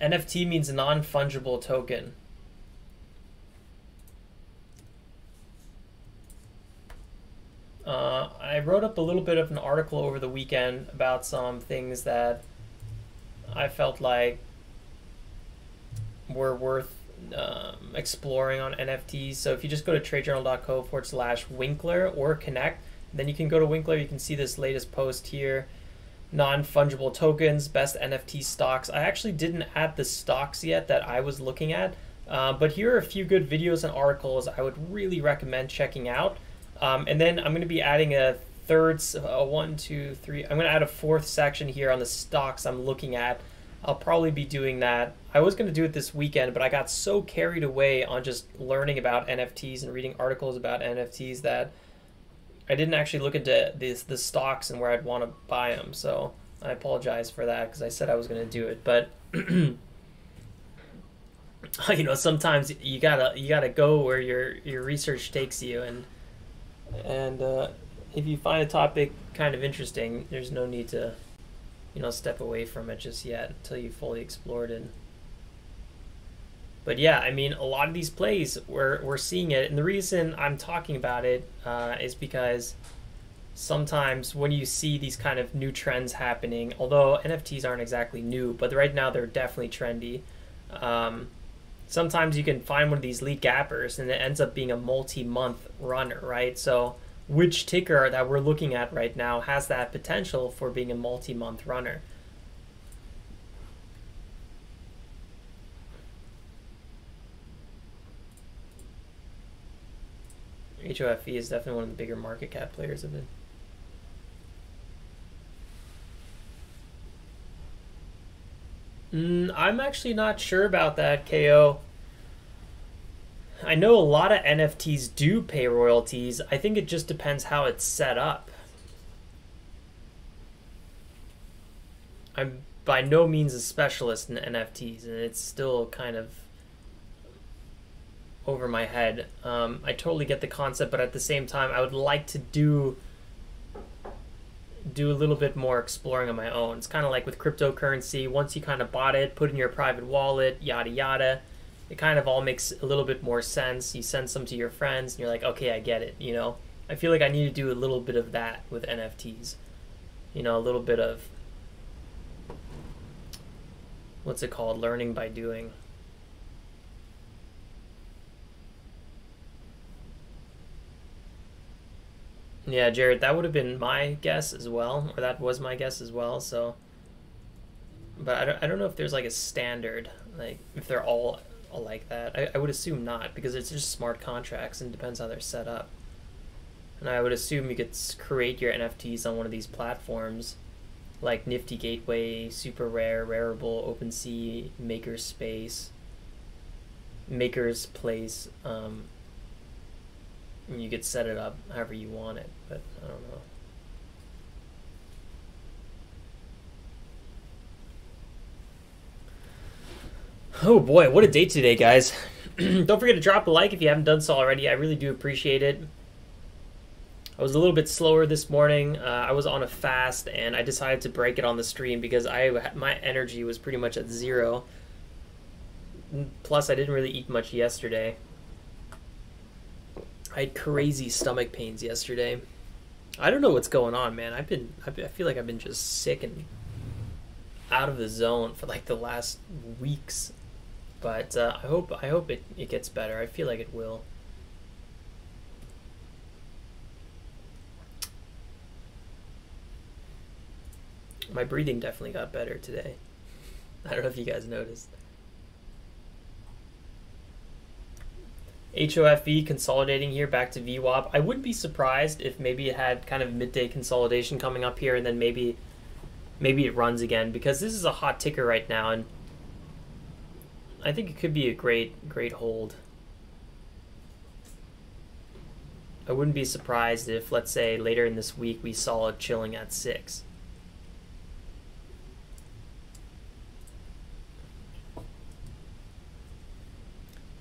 NFT means non-fungible token. I wrote up a little bit of an article over the weekend about some things that I felt like were worth exploring on NFTs. So if you just go to tradejournal.co/Winkler or connect, then you can go to Winkler. You can see this latest post here, non-fungible tokens, best NFT stocks. I actually didn't add the stocks yet that I was looking at, but here are a few good videos and articles I would really recommend checking out. And then I'm going to be adding a third, I'm going to add a fourth section here on the stocks I'm looking at. I'll probably be doing that. I was going to do it this weekend, but I got so carried away on just learning about NFTs and reading articles about NFTs that I didn't actually look into the stocks and where I'd want to buy them. So I apologize for that, because I said I was going to do it, but you know, sometimes you gotta go where your research takes you, and if you find a topic kind of interesting, there's no need to, you know, step away from it just yet until you fully explored it. But yeah, I mean, a lot of these plays, we're seeing it. And the reason I'm talking about it is because sometimes when you see these kind of new trends happening, although NFTs aren't exactly new, but right now they're definitely trendy. Sometimes you can find one of these lead gappers and it ends up being a multi-month runner, right? So which ticker that we're looking at right now has that potential for being a multi-month runner? HOFV is definitely one of the bigger market cap players of it. I'm actually not sure about that, KO. I know a lot of NFTs do pay royalties. I think it just depends how it's set up. I'm by no means a specialist in NFTs, and it's still kind of over my head. I totally get the concept, but at the same time, I would like to do a little bit more exploring on my own. It's kind of like with cryptocurrency. Once you kind of bought it, put it in your private wallet, yada yada, it kind of all makes a little bit more sense. You send some to your friends and you're like, okay, I get it, you know? I feel like I need to do a little bit of that with NFTs. You know, a little bit of, what's it called? Learning by doing. Yeah, Jared, that would have been my guess as well, or that was my guess as well, so. But I don't know if there's like a standard, like if they're all like that. I would assume not, because it's just smart contracts and it depends how they're set up. And I would assume you could create your NFTs on one of these platforms, like Nifty Gateway, Super Rare, Rareable, OpenSea, Makerspace, Maker's Place. And you could set it up however you want it, but I don't know. Oh boy, what a day today, guys. Don't forget to drop a like if you haven't done so already. I really do appreciate it. I was a little bit slower this morning. I was on a fast, and I decided to break it on the stream because my energy was pretty much at zero. Plus, I didn't really eat much yesterday. I had crazy stomach pains yesterday. I don't know what's going on, man. I feel like I've been just sick and out of the zone for like the last weeks. But I hope it gets better. I feel like it will. My breathing definitely got better today. I don't know if you guys noticed. HOFV consolidating here back to VWAP. I wouldn't be surprised if maybe it had kind of midday consolidation coming up here, and then maybe it runs again, because this is a hot ticker right now, and I think it could be a great hold. I wouldn't be surprised if, let's say, later in this week we saw it chilling at 6.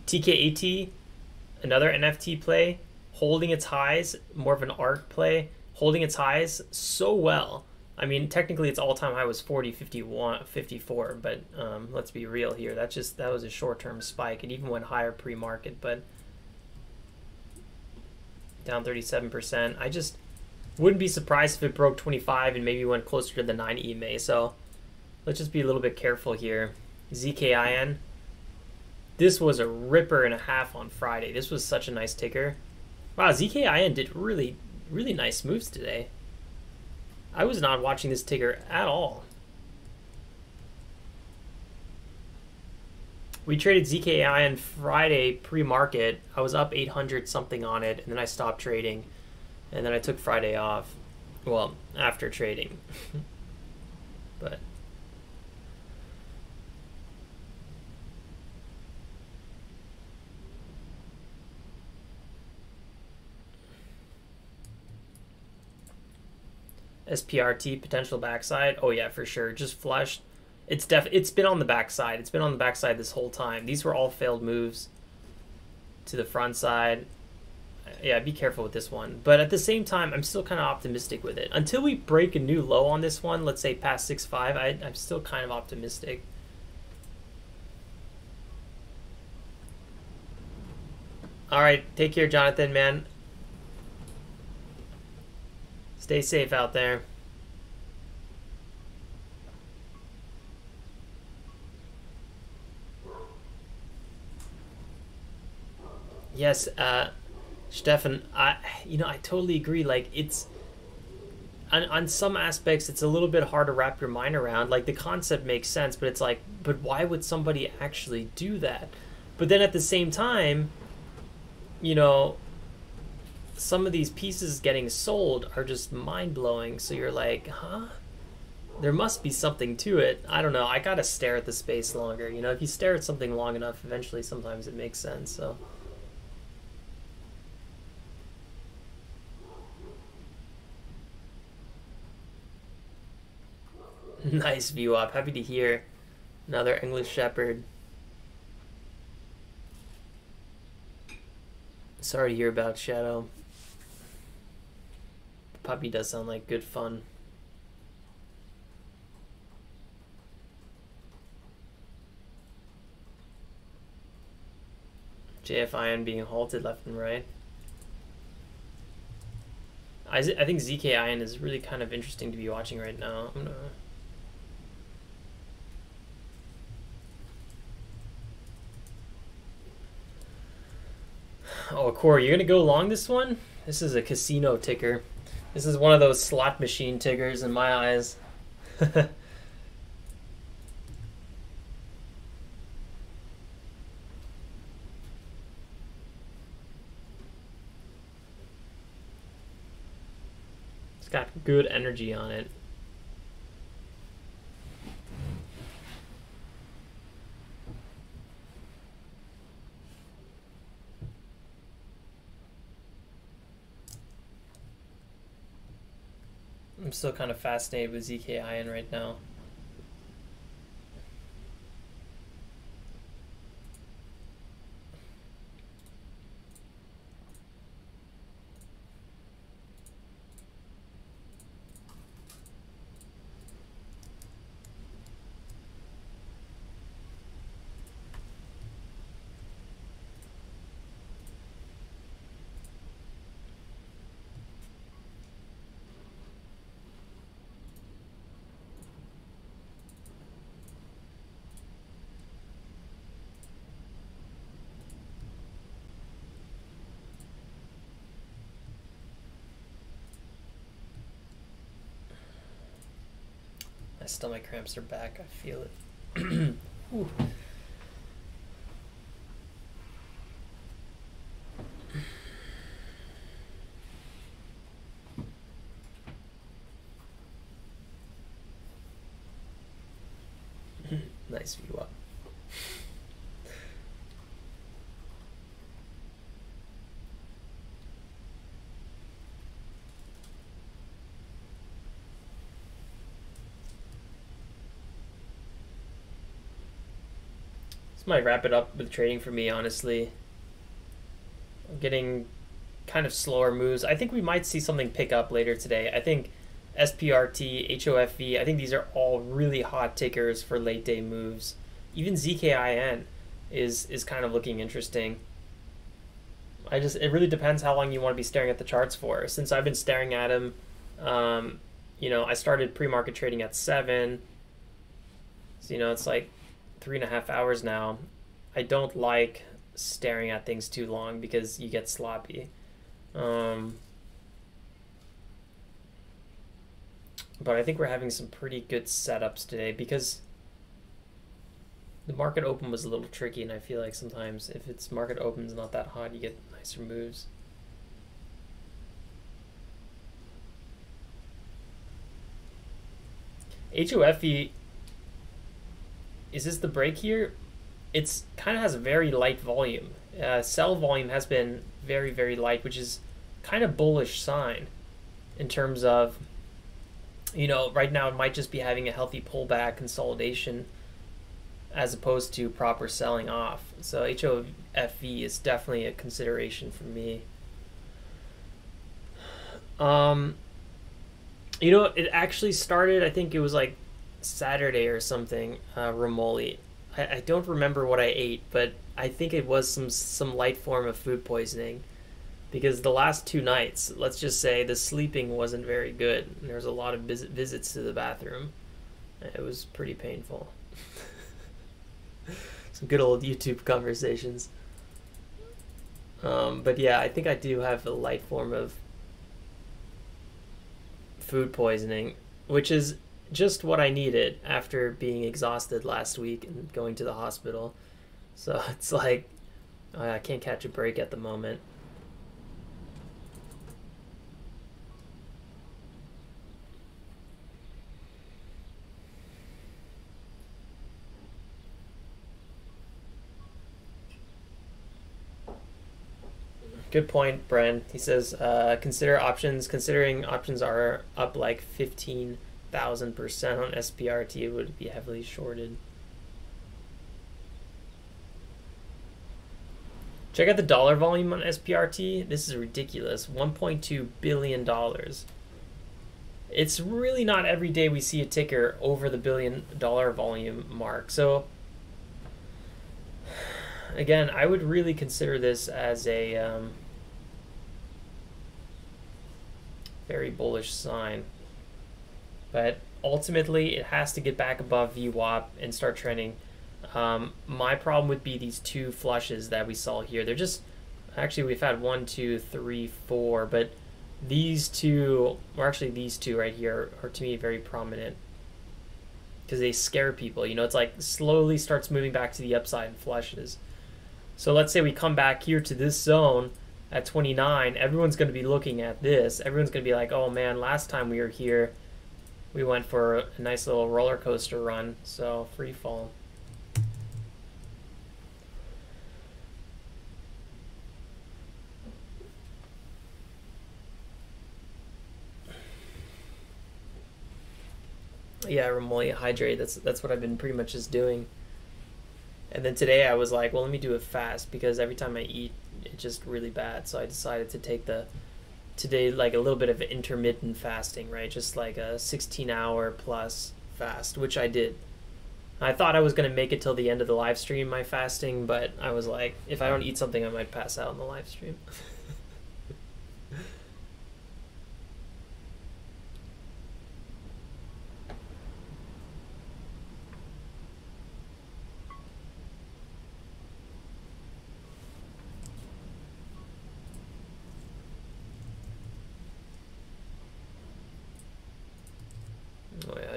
TKAT, another NFT play, holding its highs, more of an ARC play, holding its highs so well. I mean, technically its all-time high was 40, 51, 54, but let's be real here. That was a short-term spike. It even went higher pre-market, but down 37%. I just wouldn't be surprised if it broke 25 and maybe went closer to the 9 EMA. So let's just be a little bit careful here. ZKIN. This was a ripper and a half on Friday. This was such a nice ticker. Wow, ZKIN did really, really nice moves today. I was not watching this ticker at all. We traded ZKIN Friday pre-market. I was up 800 something on it, and then I stopped trading, and then I took Friday off. Well, after trading. But SPRT potential backside. Oh yeah, for sure. Just flushed. It's been on the backside. It's been on the backside this whole time. These were all failed moves to the front side. yeah, be careful with this one. But at the same time, I'm still kind of optimistic with it. Until we break a new low on this one, let's say past 6.5, I'm still kind of optimistic. All right, take care, Jonathan, man. Stay safe out there. Yes, Stefan, I totally agree. Like, it's on some aspects it's a little bit hard to wrap your mind around. Like, the concept makes sense, but it's like, but why would somebody actually do that? But then at the same time, you know, some of these pieces getting sold are just mind-blowing. So you're like, huh? There must be something to it. I don't know. I gotta stare at the space longer. You know, if you stare at something long enough, eventually sometimes it makes sense. So nice view up. Happy to hear. Another English Shepherd. Sorry to hear about Shadow. Puppy does sound like good fun. JFIN being halted left and right. I think ZKIN is really kind of interesting to be watching right now. I'm gonna... Oh, Corey, you're gonna go long this one? This is a casino ticker. This is one of those slot machine tickers in my eyes. It's got good energy on it. I'm still kind of fascinated with ZKIN right now. My stomach cramps are back. I feel it. Ooh. Nice view up. Might wrap it up with trading for me, honestly. I'm getting kind of slower moves. I think we might see something pick up later today. I think SPRT, HOFV, I think these are all really hot tickers for late day moves. Even ZKIN is kind of looking interesting. It really depends how long you want to be staring at the charts for. Since I've been staring at them, you know, I started pre-market trading at 7. So, you know, it's like 3.5 hours now. I don't like staring at things too long because you get sloppy. But I think we're having some pretty good setups today because the market open was a little tricky, and I feel like sometimes if it's market open's not that hot, you get nicer moves. HOFE, is this the break here? It's kind of has very light volume. Sell volume has been very, very light, which is kind of bullish sign in terms of, you know, right now it might just be having a healthy pullback consolidation as opposed to proper selling off. So HOFV is definitely a consideration for me. You know, it actually started, I think it was like Saturday or something, Romoli. I don't remember what I ate, but I think it was some light form of food poisoning, because the last two nights, let's just say the sleeping wasn't very good. There was a lot of visits to the bathroom. It was pretty painful. Some good old YouTube conversations. But yeah, I think I do have a light form of food poisoning, which is just what I needed after being exhausted last week and going to the hospital. So it's like, I can't catch a break at the moment. Good point, Bren. He says, consider options. Considering options are up like 15,000% on SPRT, it would be heavily shorted. Check out the dollar volume on SPRT. This is ridiculous. $1.2 billion. It's really not every day we see a ticker over the $1 billion volume mark. So again, I would really consider this as a very bullish sign, but ultimately it has to get back above VWAP and start trending. My problem would be these two flushes that we saw here. They're just, actually we've had 1, 2, 3, 4, but these two, or actually these two right here, are to me very prominent because they scare people. You know, it's like slowly starts moving back to the upside and flushes. So let's say we come back here to this zone at 29, everyone's going to be looking at this. Everyone's going to be like, oh man, last time we were here, we went for a nice little roller coaster run. So free fall. Yeah, Romoli, hydrate. That's what I've been pretty much just doing. And then today I was like, well, let me do a fast, because every time I eat, it's just really bad. So I decided to take today like a little bit of intermittent fasting, right? Just like a 16-hour plus fast, which I did. I thought I was going to make it till the end of the live stream, my fasting, but I was like, if I don't eat something, I might pass out in the live stream.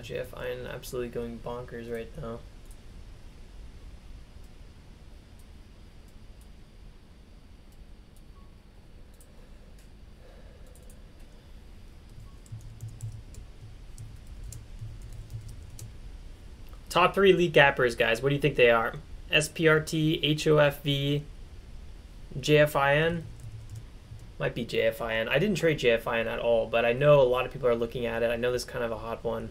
JFIN absolutely going bonkers right now. Top three lead gappers, guys. What do you think they are? SPRT, HOFV, JFIN. Might be JFIN. I didn't trade JFIN at all, but I know a lot of people are looking at it. I know this is kind of a hot one.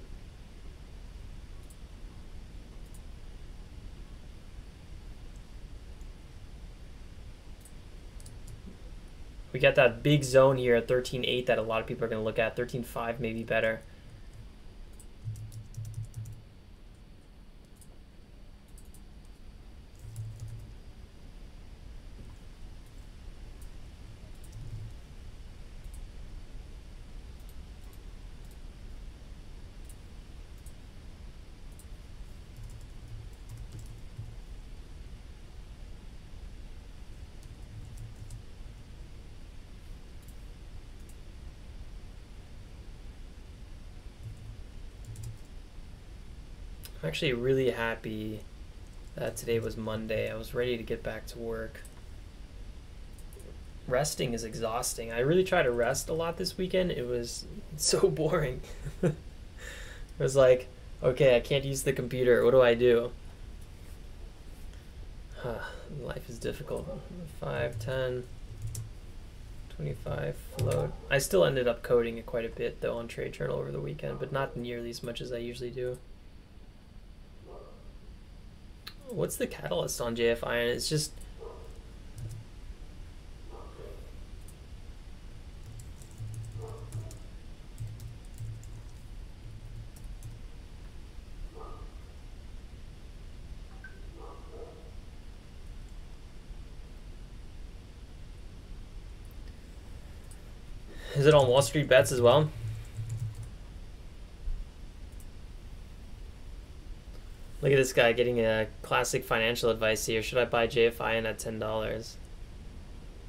We got that big zone here at 13.8 that a lot of people are going to look at. 13.5 maybe better. I'm actually really happy that today was Monday. I was ready to get back to work. Resting is exhausting. I really tried to rest a lot this weekend. It was so boring. It was like, okay, I can't use the computer. What do I do? Life is difficult. 5, 10, 25, float. I still ended up coding it quite a bit, though, on Trade Journal over the weekend, but not nearly as much as I usually do. What's the catalyst on JFIN? It's just, Is it on Wall Street Bets as well? Look at this guy getting a classic financial advice here. Should I buy JFIN at $10?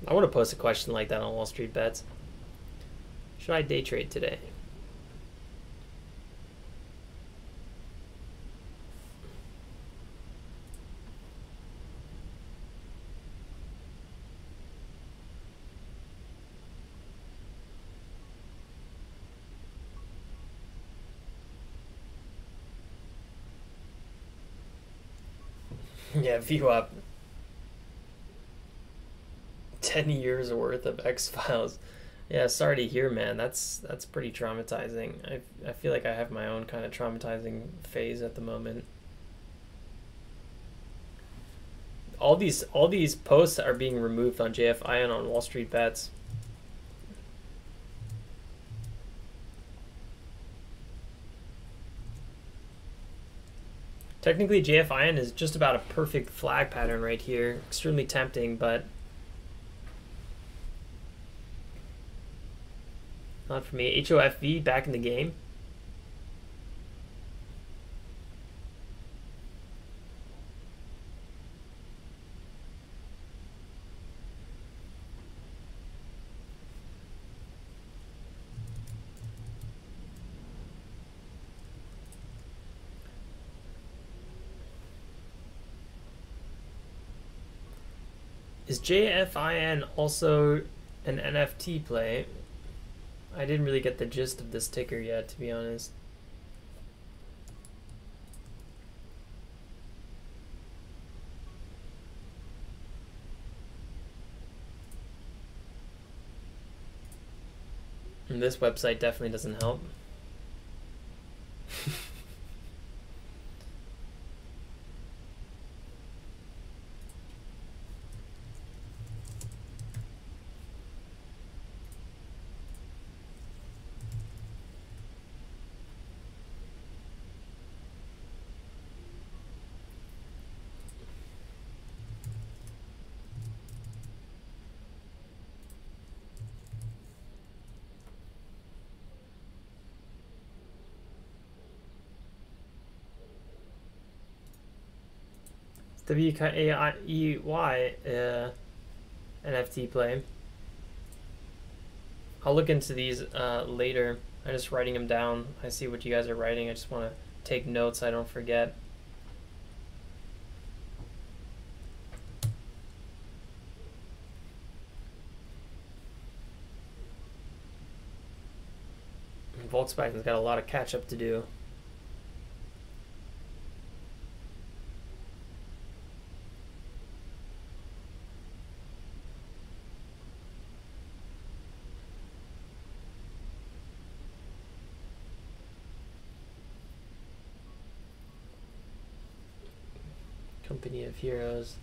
I want to post a question like that on Wall Street Bets. Should I day trade today? Yeah, VWAP. 10 years worth of X-Files. Yeah, sorry to hear, man. That's pretty traumatizing. I feel like I have my own kind of traumatizing phase at the moment. All these posts are being removed on JFIN and on Wall Street Bets. Technically, JFIN is just about a perfect flag pattern right here. Extremely tempting, but not for me. HOFV back in the game. Is JFIN also an NFT play? I didn't really get the gist of this ticker yet, to be honest. And this website definitely doesn't help. WKAIEY NFT play. I'll look into these later. I'm just writing them down. I see what you guys are writing. I just want to take notes so I don't forget. Volkswagen's got a lot of catch up to do. Company of Heroes.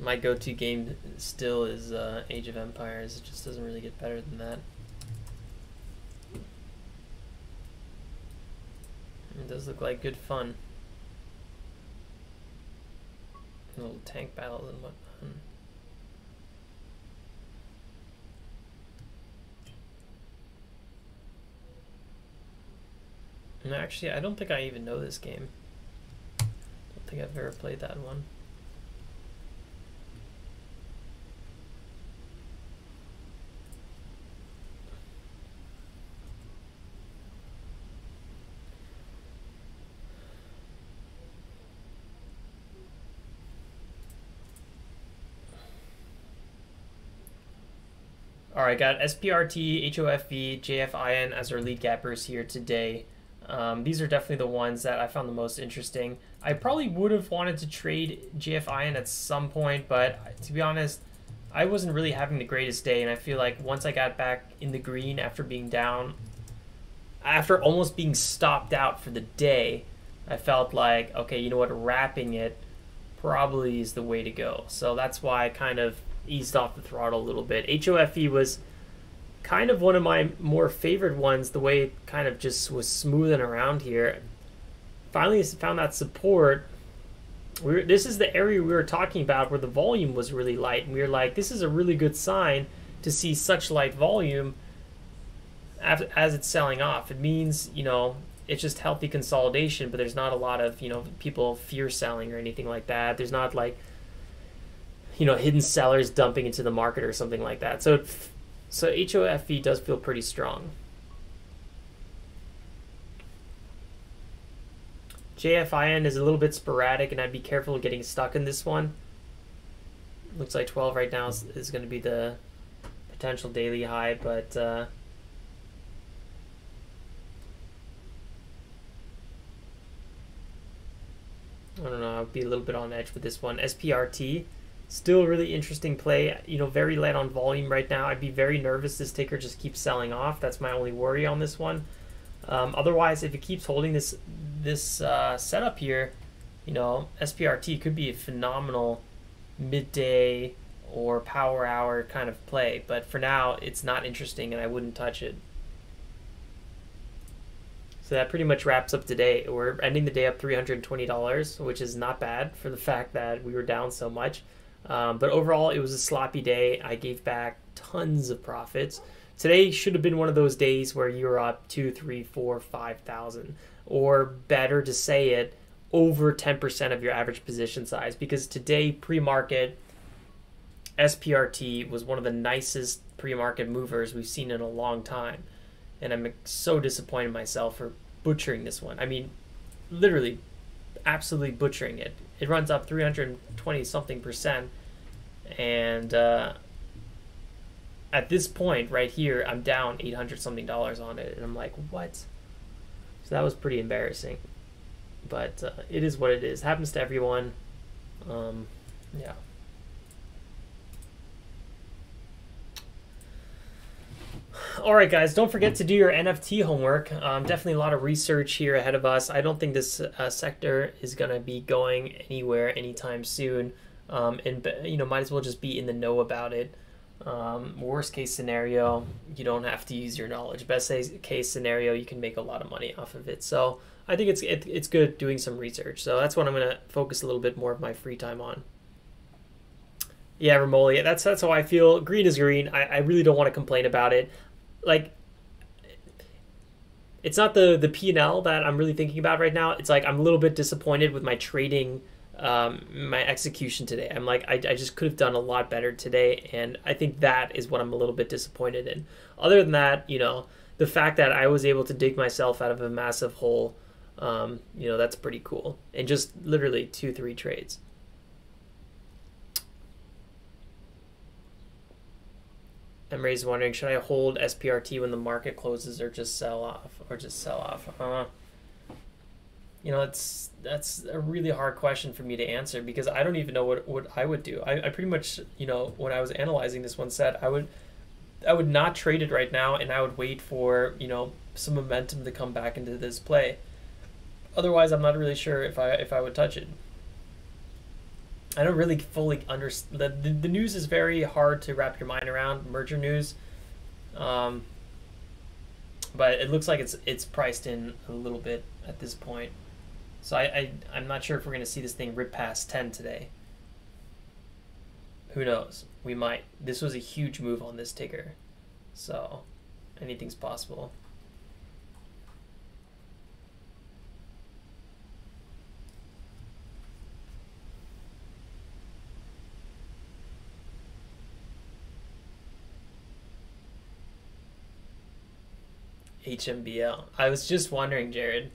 My go-to game still is Age of Empires. It just doesn't really get better than that. It does look like good fun. Little tank battles and whatnot. And actually, I don't think I even know this game. I think I've never played that one. All right, got SPRT, HOFV, JFIN as our lead gappers here today. These are definitely the ones that I found the most interesting. I probably would have wanted to trade JFIN at some point, but to be honest, I wasn't really having the greatest day, and I feel like once I got back in the green after being down, after almost being stopped out for the day, I felt like, okay, you know what, wrapping it probably is the way to go. So that's why I kind of eased off the throttle a little bit. HOFE was kind of one of my more favorite ones, the way it kind of just was smoothing around here. Finally found that support. This is the area we were talking about where the volume was really light, and we were like, this is a really good sign to see such light volume as it's selling off. It means, you know, it's just healthy consolidation, but there's not a lot of, you know, people fear selling or anything like that. There's not like, you know, hidden sellers dumping into the market or something like that. So HOFV does feel pretty strong. JFIN is a little bit sporadic, and I'd be careful getting stuck in this one. Looks like 12 right now is going to be the potential daily high, but I don't know. I'll be a little bit on edge with this one. SPRT, still really interesting play. You know, very light on volume right now. I'd be very nervous this ticker just keeps selling off. That's my only worry on this one. Otherwise, if it keeps holding this setup here, you know, SPRT could be a phenomenal midday or power hour kind of play. But for now, it's not interesting, and I wouldn't touch it. So that pretty much wraps up today. We're ending the day up $320, which is not bad for the fact that we were down so much. But overall, it was a sloppy day. I gave back tons of profits. Today should have been one of those days where you're up 2, 3, 4, 5,000, or better to say it, over 10% of your average position size, because today pre-market SPRT was one of the nicest pre-market movers we've seen in a long time. And I'm so disappointed in myself for butchering this one. I mean, literally, absolutely butchering it. It runs up 320-something%. And at this point right here, I'm down $800-something on it. And I'm like, what? So that was pretty embarrassing. But it is what it is. Happens to everyone. Yeah. All right, guys, don't forget to do your NFT homework. Definitely a lot of research here ahead of us. I don't think this sector is going to be going anywhere anytime soon. And, you know, might as well just be in the know about it. Worst case scenario, you don't have to use your knowledge. Best case scenario, you can make a lot of money off of it. So I think it's good doing some research. So that's what I'm going to focus a little bit more of my free time on. Yeah, Ramoli, that's how I feel. Green is green. I really don't want to complain about it. Like, it's not the P&L that I'm really thinking about right now. It's like I'm a little bit disappointed with my trading, my execution today. I'm like, I just could have done a lot better today, and I think that is what I'm a little bit disappointed in. Other than that, you know, the fact that I was able to dig myself out of a massive hole, you know, that's pretty cool. And just literally 2-3 trades. Emre's wondering, should I hold SPRT when the market closes, or just sell off? You know, that's a really hard question for me to answer, because I don't even know what I would do. I pretty much, you know, when I was analyzing this one set, I would not trade it right now, and I would wait for, you know, some momentum to come back into this play. Otherwise, I'm not really sure if I would touch it. I don't really fully understand. The news is very hard to wrap your mind around, merger news. But it looks like it's priced in a little bit at this point. So I'm not sure if we're going to see this thing rip past 10 today. Who knows? We might. This was a huge move on this ticker. So anything's possible. HMBL. I was just wondering, Jared.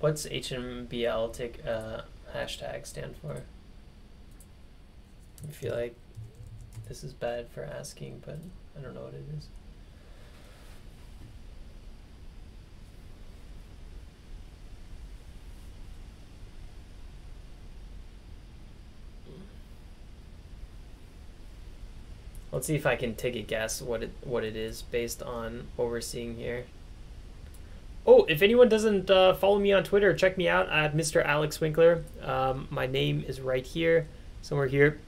What's HMBL hashtag stand for? I feel like this is bad for asking, but I don't know what it is. Let's see if I can take a guess what it is based on what we're seeing here. Oh, if anyone doesn't follow me on Twitter, check me out at Mr. Alex Winkler. My name is right here, somewhere here.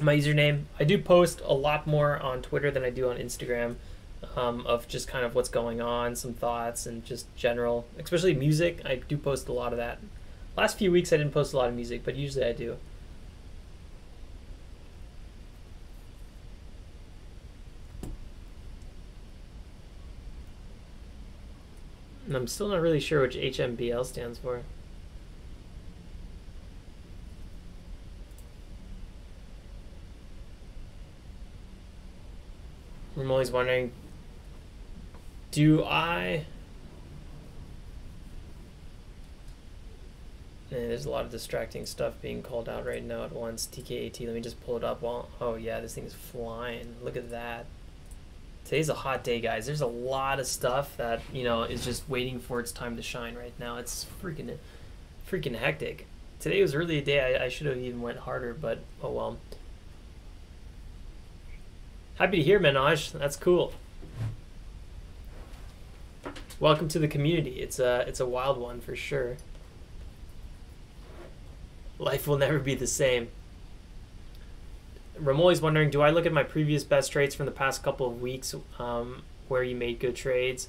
My username. I do post a lot more on Twitter than I do on Instagram. of just kind of what's going on, some thoughts, and just general, especially music. I do post a lot of that. Last few weeks I didn't post a lot of music, but usually I do. And I'm still not really sure which HMBL stands for. I'm always wondering, do I... And there's a lot of distracting stuff being called out right now at once. TKAT, let me just pull it up. Well, oh yeah, this thing is flying. Look at that. Today's a hot day, guys. There's a lot of stuff that, you know, is just waiting for its time to shine right now. It's freaking hectic. Today was really a day I should have even went harder, but oh well. Happy to hear, Manoj. That's cool. Welcome to the community. It's a wild one for sure. Life will never be the same. Ramoli's wondering, do I look at my previous best trades from the past couple of weeks where you made good trades?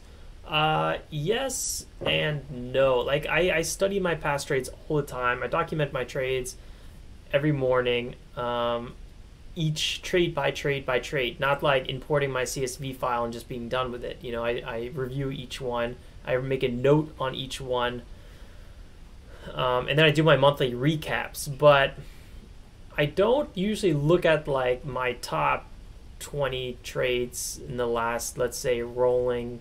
Yes and no. Like, I study my past trades all the time. I document my trades every morning, each trade by trade by trade, not like importing my CSV file and just being done with it. You know, I review each one. I make a note on each one. And then I do my monthly recaps, but I don't usually look at like my top 20 trades in the last, let's say, rolling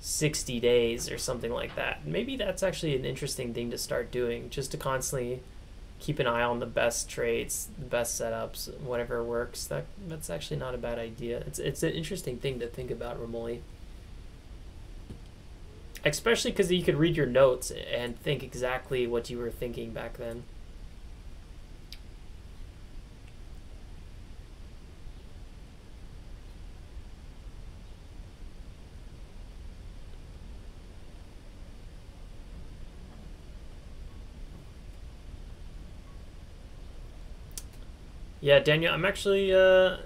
60 days or something like that. Maybe that's actually an interesting thing to start doing, just to constantly keep an eye on the best trades, the best setups, whatever works. That's actually not a bad idea. It's an interesting thing to think about, Ramoli. Especially because you could read your notes and think exactly what you were thinking back then. Yeah, Daniel, I'm actually, to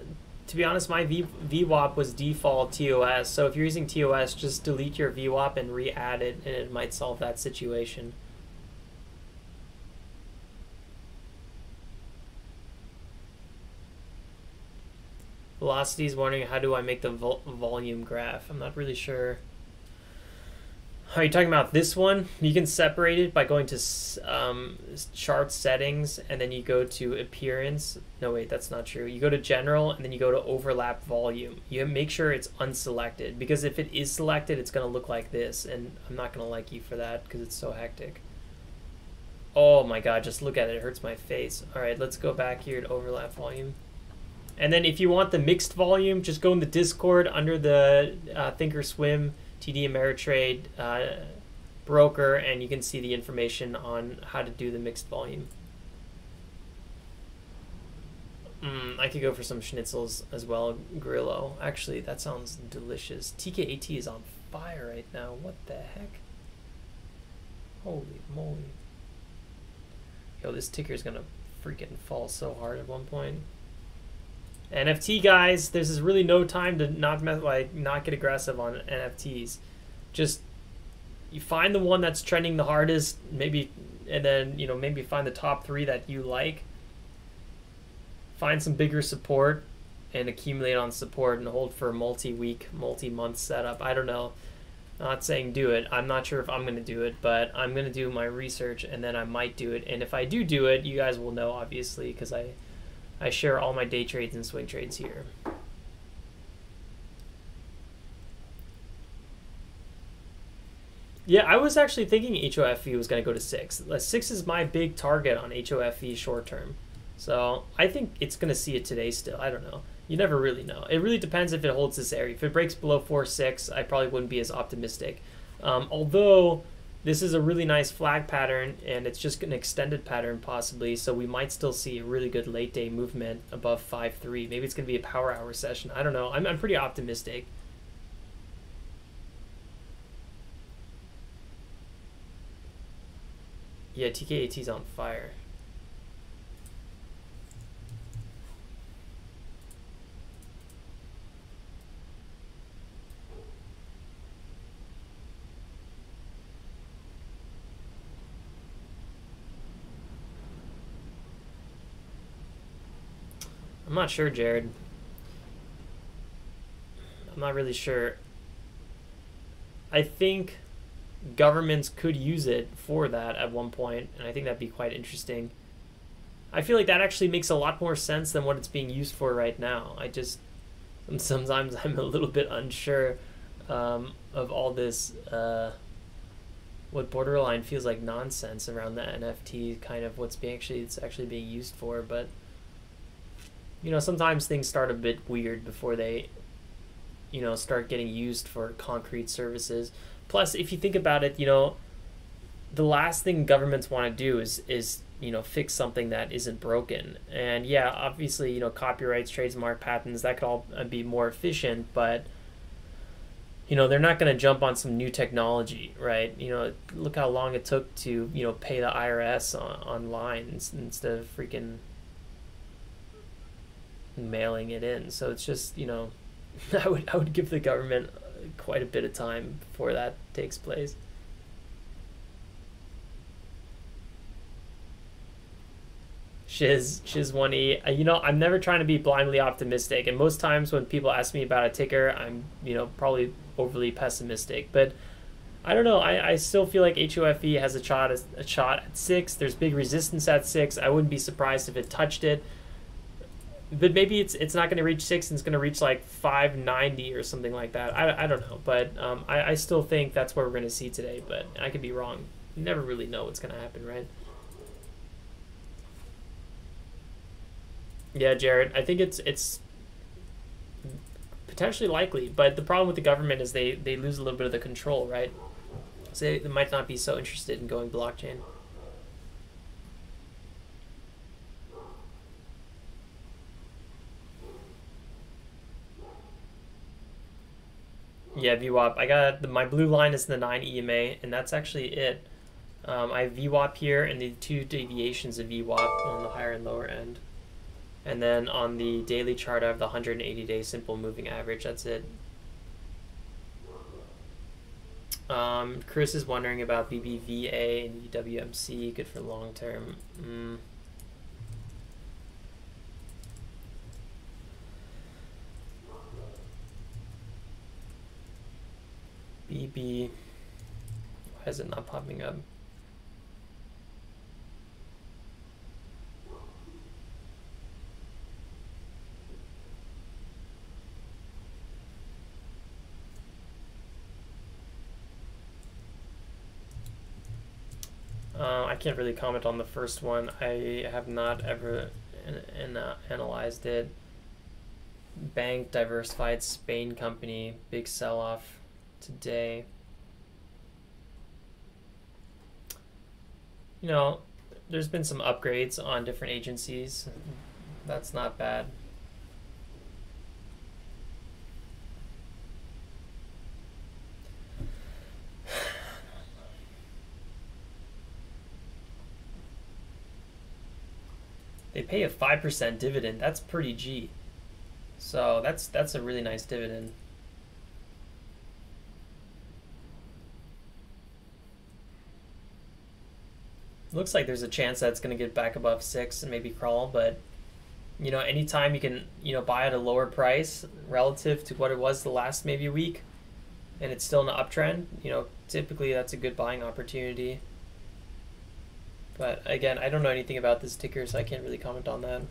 be honest, my VWAP was default TOS. So if you're using TOS, just delete your VWAP and re-add it, and it might solve that situation. Velocity is wondering, how do I make the volume graph? I'm not really sure. Are you talking about this one? You can separate it by going to chart settings, and then you go to appearance. No, wait, that's not true. You go to general, and then you go to overlap volume. You make sure it's unselected, because if it is selected, it's going to look like this, and I'm not going to like you for that because it's so hectic. Oh my God, just look at it. It hurts my face. All right, let's go back here to overlap volume. And then if you want the mixed volume, just go in the Discord under the ThinkorSwim TD Ameritrade broker, and you can see the information on how to do the mixed volume. I could go for some schnitzels as well, Grillo. Actually, that sounds delicious. TKAT is on fire right now. What the heck? Holy moly. Yo, this ticker is going to freaking fall so hard at one point. NFT, guys, this is really no time to not get aggressive on NFTs. Just, you find the one that's trending the hardest, maybe, and then, you know, maybe find the top three that you like. Find some bigger support and accumulate on support and hold for a multi-week, multi-month setup. I don't know. I'm not saying do it. I'm not sure if I'm going to do it, but I'm going to do my research, and then I might do it. And if I do it, you guys will know, obviously, because I share all my day trades and swing trades here. Yeah, I was actually thinking HOFV was going to go to 6. 6 is my big target on HOFV short term. So I think it's going to see it today still. I don't know. You never really know. It really depends if it holds this area. If it breaks below 4.6, I probably wouldn't be as optimistic. Although this is a really nice flag pattern, and it's just an extended pattern possibly, so we might still see a really good late day movement above 5.3. Maybe it's going to be a power hour session. I don't know. I'm pretty optimistic. Yeah, TKAT's on fire. I'm not sure, Jared. I'm not really sure. I think governments could use it for that at one point, and I think that'd be quite interesting. I feel like that actually makes a lot more sense than what it's being used for right now. I just, sometimes I'm a little bit unsure of all this, what borderline feels like nonsense around the NFT, kind of what's being actually being used for. But, you know, sometimes things start a bit weird before they, you know, start getting used for concrete services. Plus, if you think about it, you know, the last thing governments want to do is, you know, fix something that isn't broken. And yeah, obviously, you know, copyrights, trademark, patents, that could all be more efficient, but, you know, they're not going to jump on some new technology, right? You know, look how long it took to, you know, pay the IRS online instead of freaking mailing it in. So it's just, you know, I would give the government quite a bit of time before that takes place. Shiz1E, you know, I'm never trying to be blindly optimistic, and most times when people ask me about a ticker, I'm, you know, probably overly pessimistic. But I don't know, I still feel like HOFV has a shot at 6. There's big resistance at 6. I wouldn't be surprised if it touched it. But maybe it's not going to reach 6 and it's going to reach like 590 or something like that. I don't know, but I still think that's where we're going to see today, but I could be wrong. You never really know what's going to happen, right? Yeah, Jared, I think it's potentially likely, but the problem with the government is they lose a little bit of the control, right? So they might not be so interested in going blockchain. Yeah, VWAP. I got my blue line is the 9 EMA, and that's actually it. I have VWAP here and the 2 deviations of VWAP on the higher and lower end. And then on the daily chart, I have the 180-day simple moving average. That's it. Chris is wondering about BBVA and UWMC. Good for long term. BB, why is it not popping up? I can't really comment on the first one. I have not ever analyzed it. Bank diversified Spain company, big sell-off today. You know, there's been some upgrades on different agencies. That's not bad. They pay a 5% dividend. That's pretty G. So that's a really nice dividend. Looks like there's a chance that's going to get back above 6 and maybe crawl, but you know, anytime you can, you know, buy at a lower price relative to what it was the last maybe week, and it's still an uptrend, you know, typically that's a good buying opportunity. But again, I don't know anything about this ticker, so I can't really comment on that.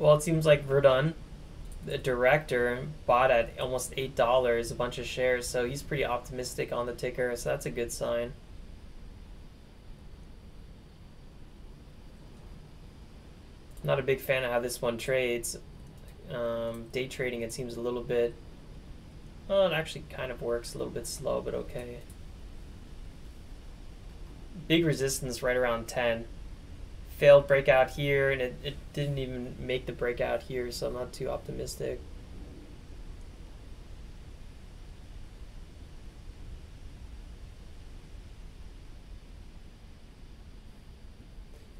Well, it seems like Verdun, the director, bought at almost $8 a bunch of shares, so he's pretty optimistic on the ticker, so that's a good sign. Not a big fan of how this one trades. Day trading, it seems a little bit, well, it actually kind of works a little bit slow, but okay. big resistance right around 10. Failed breakout here, and it didn't even make the breakout here, so I'm not too optimistic.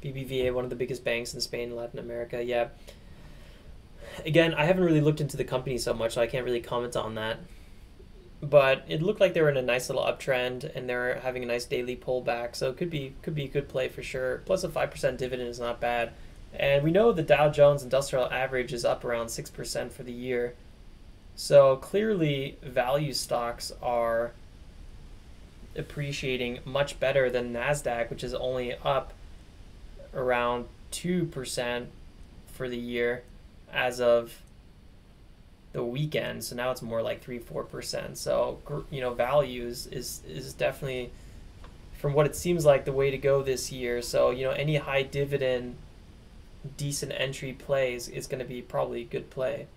BBVA, one of the biggest banks in Spain and Latin America, yeah. Again, I haven't really looked into the company so much, so I can't really comment on that. But it looked like they were in a nice little uptrend, and they're having a nice daily pullback, so it could be a good play for sure. Plus a 5% dividend is not bad. And we know the Dow Jones Industrial Average is up around 6% for the year. So clearly value stocks are appreciating much better than NASDAQ, which is only up around 2% for the year as of the weekend. So now it's more like 3-4%. So, you know, values is definitely, from what it seems like, the way to go this year. So, you know, any high dividend, decent entry plays is going to be probably a good play.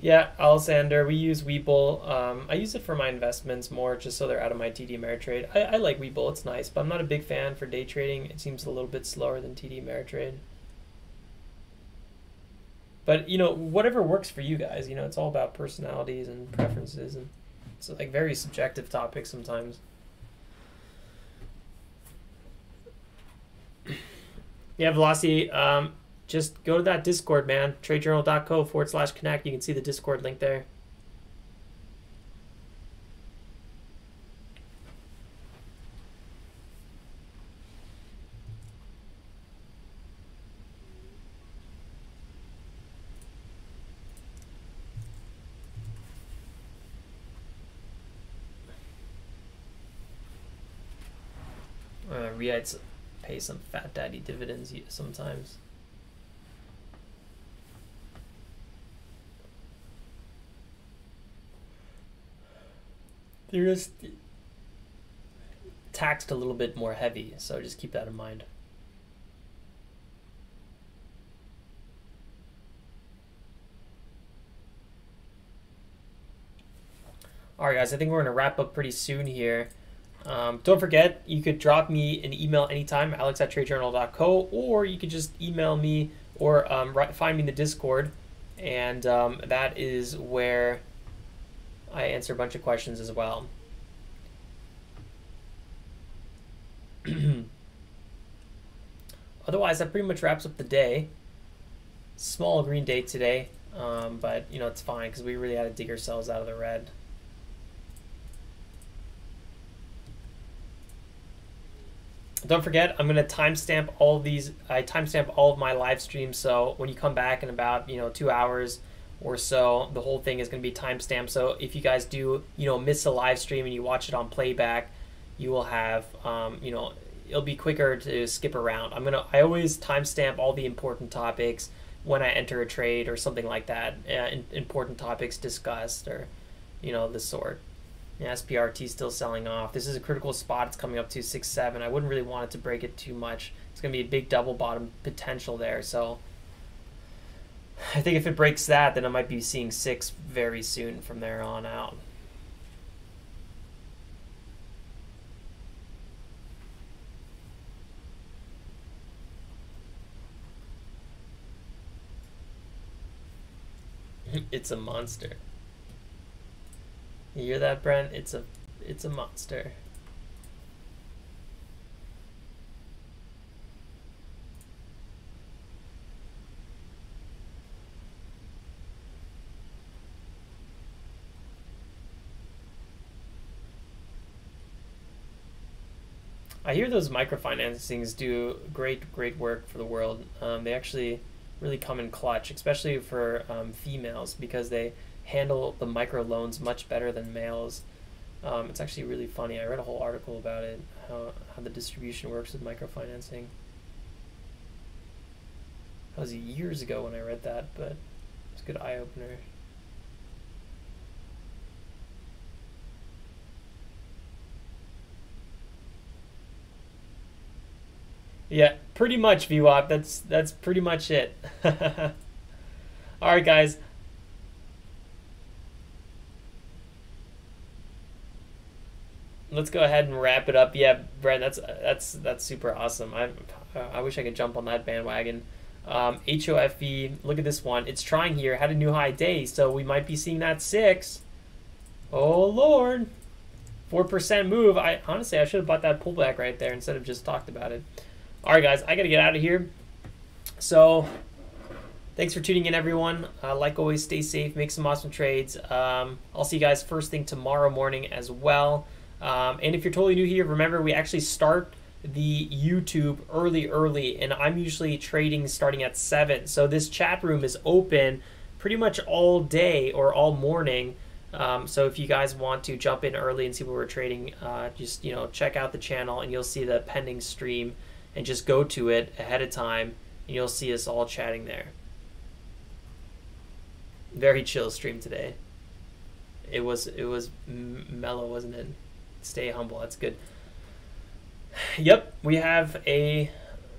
Yeah, Alexander, we use Webull. I use it for my investments more just so they're out of my TD Ameritrade. I like Webull, it's nice, but I'm not a big fan for day trading. It seems a little bit slower than TD Ameritrade. But, you know, whatever works for you guys, you know, it's all about personalities and preferences, and it's like very subjective topics sometimes. Yeah, Velocity, just go to that Discord, man. tradejournal.co/connect. You can see the Discord link there. REITs pay some fat daddy dividends sometimes. They're just taxed a little bit more heavy, so just keep that in mind. All right, guys, I think we're gonna wrap up pretty soon here. Don't forget, you could drop me an email anytime, alex@tradejournal.co, or you could just email me or find me in the Discord, and that is where I answer a bunch of questions as well. Otherwise, that pretty much wraps up the day. Small green day today, but you know, it's fine because we really had to dig ourselves out of the red. Don't forget, I'm gonna timestamp all these. I timestamp all of my live streams, so when you come back in about, you know, 2 hours or so, the whole thing is going to be timestamped. So if you guys do, you know, miss a live stream and you watch it on playback, you will have, you know, it'll be quicker to skip around. I always timestamp all the important topics when I enter a trade or something like that, important topics discussed or, you know, the sort. Yeah, SPRT still selling off. This is a critical spot. It's coming up to 6.7. I wouldn't really want it to break it too much. It's going to be a big double bottom potential there. So I think if it breaks that, then I might be seeing 6 very soon from there on out. It's a monster. You hear that, Brent? It's a monster. I hear those microfinancings do great work for the world. They actually really come in clutch, especially for females, because they handle the micro loans much better than males. It's actually really funny. I read a whole article about it, how the distribution works with microfinancing. That was years ago when I read that, but it's a good eye-opener. Yeah, pretty much, VWAP. That's pretty much it. All right, guys. Let's go ahead and wrap it up. Yeah, Brent, that's super awesome. I wish I could jump on that bandwagon. HOFV, look at this one. It's trying here. Had a new high day, so we might be seeing that 6. Oh Lord, 4% move. Honestly I should have bought that pullback right there instead of just talked about it. All right, guys, I gotta get out of here. So thanks for tuning in, everyone. Like always, stay safe, make some awesome trades. I'll see you guys first thing tomorrow morning as well. And if you're totally new here, remember we actually start the YouTube early, and I'm usually trading starting at 7. So this chat room is open pretty much all day or all morning. So if you guys want to jump in early and see what we're trading, just, you know, check out the channel and you'll see the pending stream, and just go to it ahead of time and you'll see us all chatting there. Very chill stream today. It was mellow, wasn't it? Stay humble. That's good. Yep, we have a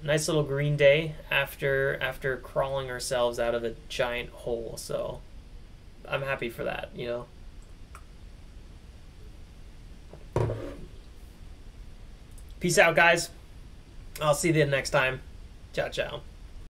nice little green day after crawling ourselves out of a giant hole. So I'm happy for that, you know. Peace out, guys. I'll see you next time. Ciao, ciao.